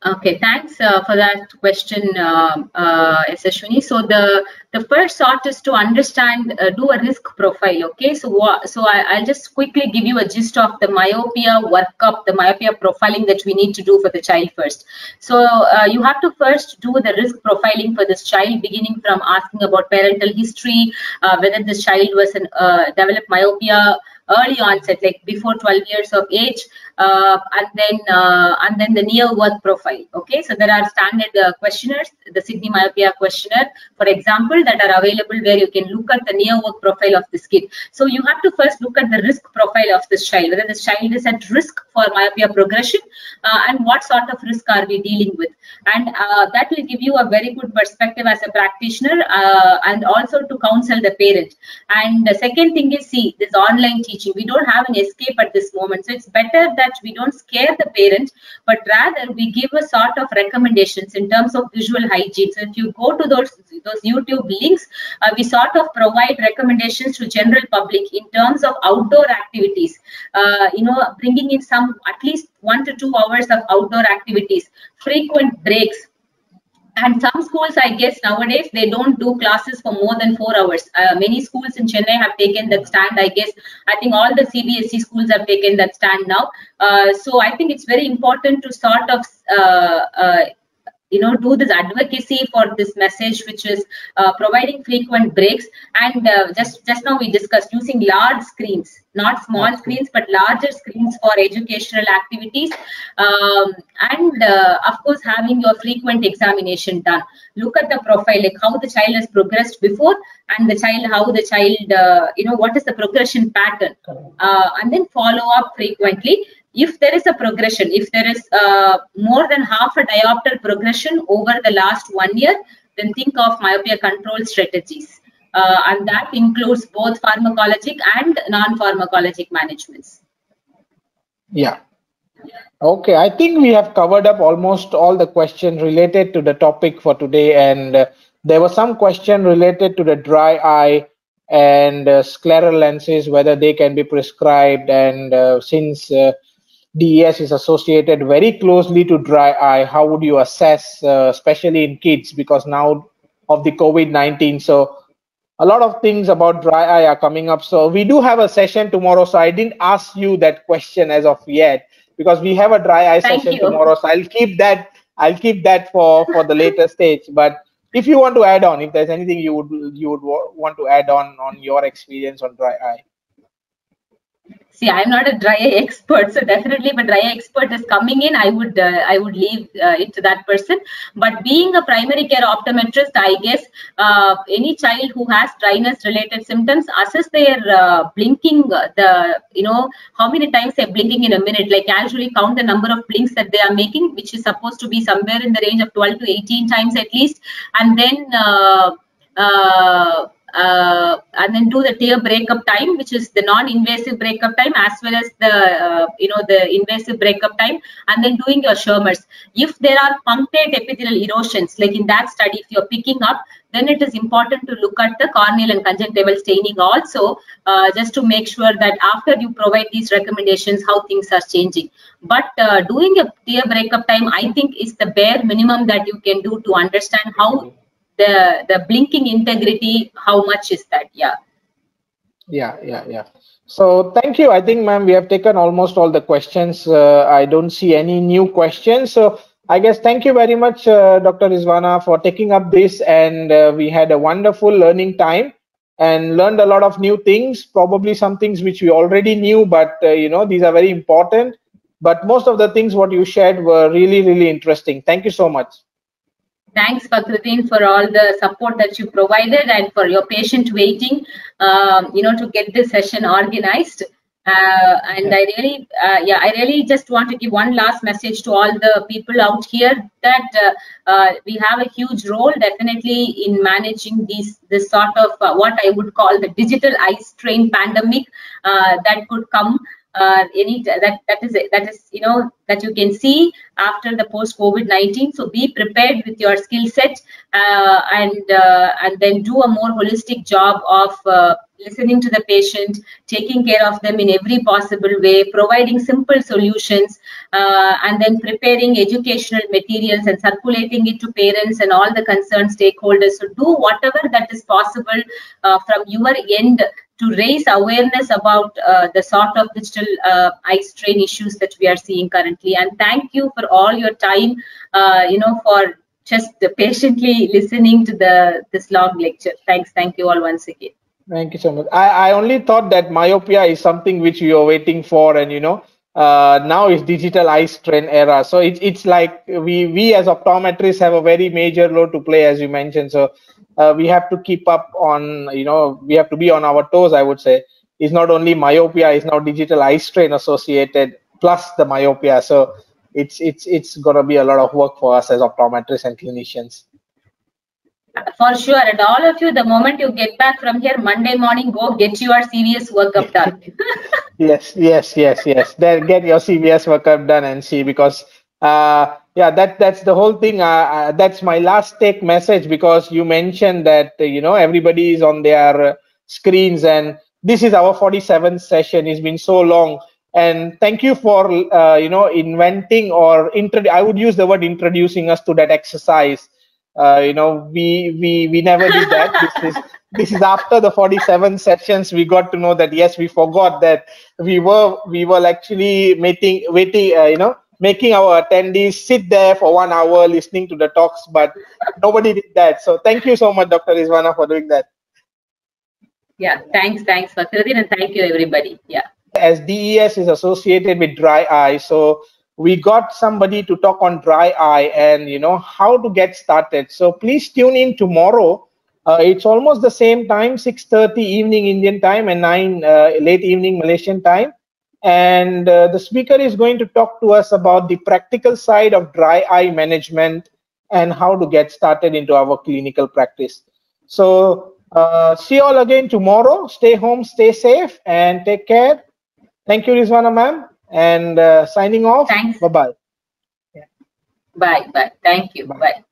Okay, thanks uh, for that question, uh, uh, Sashwini. So the the first thought is to understand, uh, do a risk profile. Okay, so so I, I'll just quickly give you a gist of the myopia workup, the myopia profiling that we need to do for the child first. So uh, you have to first do the risk profiling for this child, beginning from asking about parental history, uh, whether this child was an uh, developed myopia early onset, like before twelve years of age, uh, and then uh, and then the near worth profile. Okay, so there are standard uh, questionnaires, the Sydney myopia questionnaire, for example, that are available where you can look at the near worth profile of this kid. So you have to first look at the risk profile of this child, whether this child is at risk for myopia progression, uh, and what sort of risk are we dealing with, and uh, that will give you a very good perspective as a practitioner, uh, and also to counsel the parent. And the second thing is, see, this online teaching. We don't have an escape at this moment, so it's better that we don't scare the parent, but rather we give a sort of recommendations in terms of visual hygiene. So if you go to those those YouTube links, uh, we sort of provide recommendations to general public in terms of outdoor activities, uh, you know, bringing in some at least one to two hours of outdoor activities, frequent breaks. And some schools, I guess, nowadays, they don't do classes for more than four hours. Uh, many schools in Chennai have taken that stand, I guess. I think all the C B S E schools have taken that stand now. Uh, so I think it's very important to sort of, uh, uh, you know, do this advocacy for this message, which is uh, providing frequent breaks. And uh, just, just now we discussed using large screens. Not small screens, but larger screens for educational activities, um, and uh, of course, having your frequent examination done. Look at the profile, like how the child has progressed before, and the child, how the child, uh, you know, what is the progression pattern, uh, and then follow up frequently. if there is a progression, if there is uh, more than half a diopter progression over the last one year, then think of myopia control strategies. Uh, and that includes both pharmacologic and non-pharmacologic managements. Yeah. Okay, I think we have covered up almost all the questions related to the topic for today. And uh, there was some question related to the dry eye and uh, scleral lenses, whether they can be prescribed. And uh, since uh, D E S is associated very closely to dry eye, how would you assess, uh, especially in kids, because now of the COVID nineteen, so a lot of things about dry eye are coming up. So we do have a session tomorrow, so I didn't ask you that question as of yet, because we have a dry eye Thank session you. tomorrow. So I'll keep that, I'll keep that for, for the later stage. But if you want to add on, if there's anything you would, you would want to add on on your experience on dry eye. See, I'm not a dry eye expert, so definitely if a dry eye expert is coming in, I would uh, I would leave uh, it to that person. But being a primary care optometrist, I guess uh, any child who has dryness related symptoms, assess their uh, blinking, uh, the you know how many times they're blinking in a minute. Like casually count the number of blinks that they are making, which is supposed to be somewhere in the range of twelve to eighteen times at least, and then. Uh, uh, Uh, and then do the tear breakup time, which is the non-invasive breakup time, as well as the uh, you know the invasive breakup time, and then doing your Schirmers. If there are punctate epithelial erosions, like in that study, if you're picking up, then it is important to look at the corneal and conjunctival staining also, uh, just to make sure that after you provide these recommendations, how things are changing. But uh, doing a tear breakup time, I think, is the bare minimum that you can do to understand how the the blinking integrity, how much is that. Yeah yeah yeah yeah So thank you. I think, ma'am, we have taken almost all the questions. uh, I don't see any new questions, so I guess thank you very much, uh, Doctor Rizwana, for taking up this, and uh, we had a wonderful learning time and learned a lot of new things, probably some things which we already knew, but uh, you know these are very important, but most of the things what you shared were really really interesting. Thank you so much. Thanks, Fakhruddin, for all the support that you provided and for your patient waiting, um, you know, to get this session organized. Uh, and yeah. I really, uh, yeah, I really just want to give one last message to all the people out here that uh, uh, we have a huge role definitely in managing these, this sort of uh, what I would call the digital eye strain pandemic uh, that could come. Uh, any that that is that is you know that you can see after the post COVID nineteen. So be prepared with your skill set, uh, and uh, and then do a more holistic job of uh, listening to the patient, taking care of them in every possible way, providing simple solutions, uh, and then preparing educational materials and circulating it to parents and all the concerned stakeholders. So do whatever that is possible uh, from your end to raise awareness about uh, the sort of digital uh, eye strain issues that we are seeing currently. And thank you for all your time, uh, you know, for just patiently listening to the this long lecture. Thanks. Thank you all once again. Thank you so much. I, I only thought that myopia is something which you are waiting for, and, you know, uh, now it's digital eye strain era. So it, it's like we, we as optometrists have a very major role to play, as you mentioned. So Uh, we have to keep up on, you know, we have to be on our toes, I would say. It's not only myopia, it's now digital eye strain associated plus the myopia. So it's it's it's going to be a lot of work for us as optometrists and clinicians. For sure. And all of you, the moment you get back from here, Monday morning, go get your C V S workup done. Yes, yes, yes, yes. Then get your C V S workup done and see, because... Uh, Yeah, that that's the whole thing. Uh, uh, that's my last take message, because you mentioned that, uh, you know, everybody is on their uh, screens, and this is our forty-seventh session. It's been so long. And thank you for, uh, you know, inventing or intro- I would use the word introducing us to that exercise. Uh, you know, we, we, we never did that. This is, this is after the forty-seven sessions. We got to know that, yes, we forgot that we were, we were actually making, waiting, uh, you know, making our attendees sit there for one hour listening to the talks, but nobody did that. So thank you so much, Doctor Rizwana, for doing that. Yeah, thanks, thanks, Fakhruddin, and thank you, everybody. Yeah. As D E S is associated with dry eye, so we got somebody to talk on dry eye and, you know, how to get started. So please tune in tomorrow. Uh, it's almost the same time, six thirty evening Indian time and nine uh, late evening Malaysian time. And uh, the speaker is going to talk to us about the practical side of dry eye management and how to get started into our clinical practice. So uh, see you all again tomorrow. Stay home, stay safe, and take care. Thank you, Rizwana ma'am. And uh, signing off. Thanks. Bye-bye. Yeah. Bye. Bye. Thank you. Bye. Bye.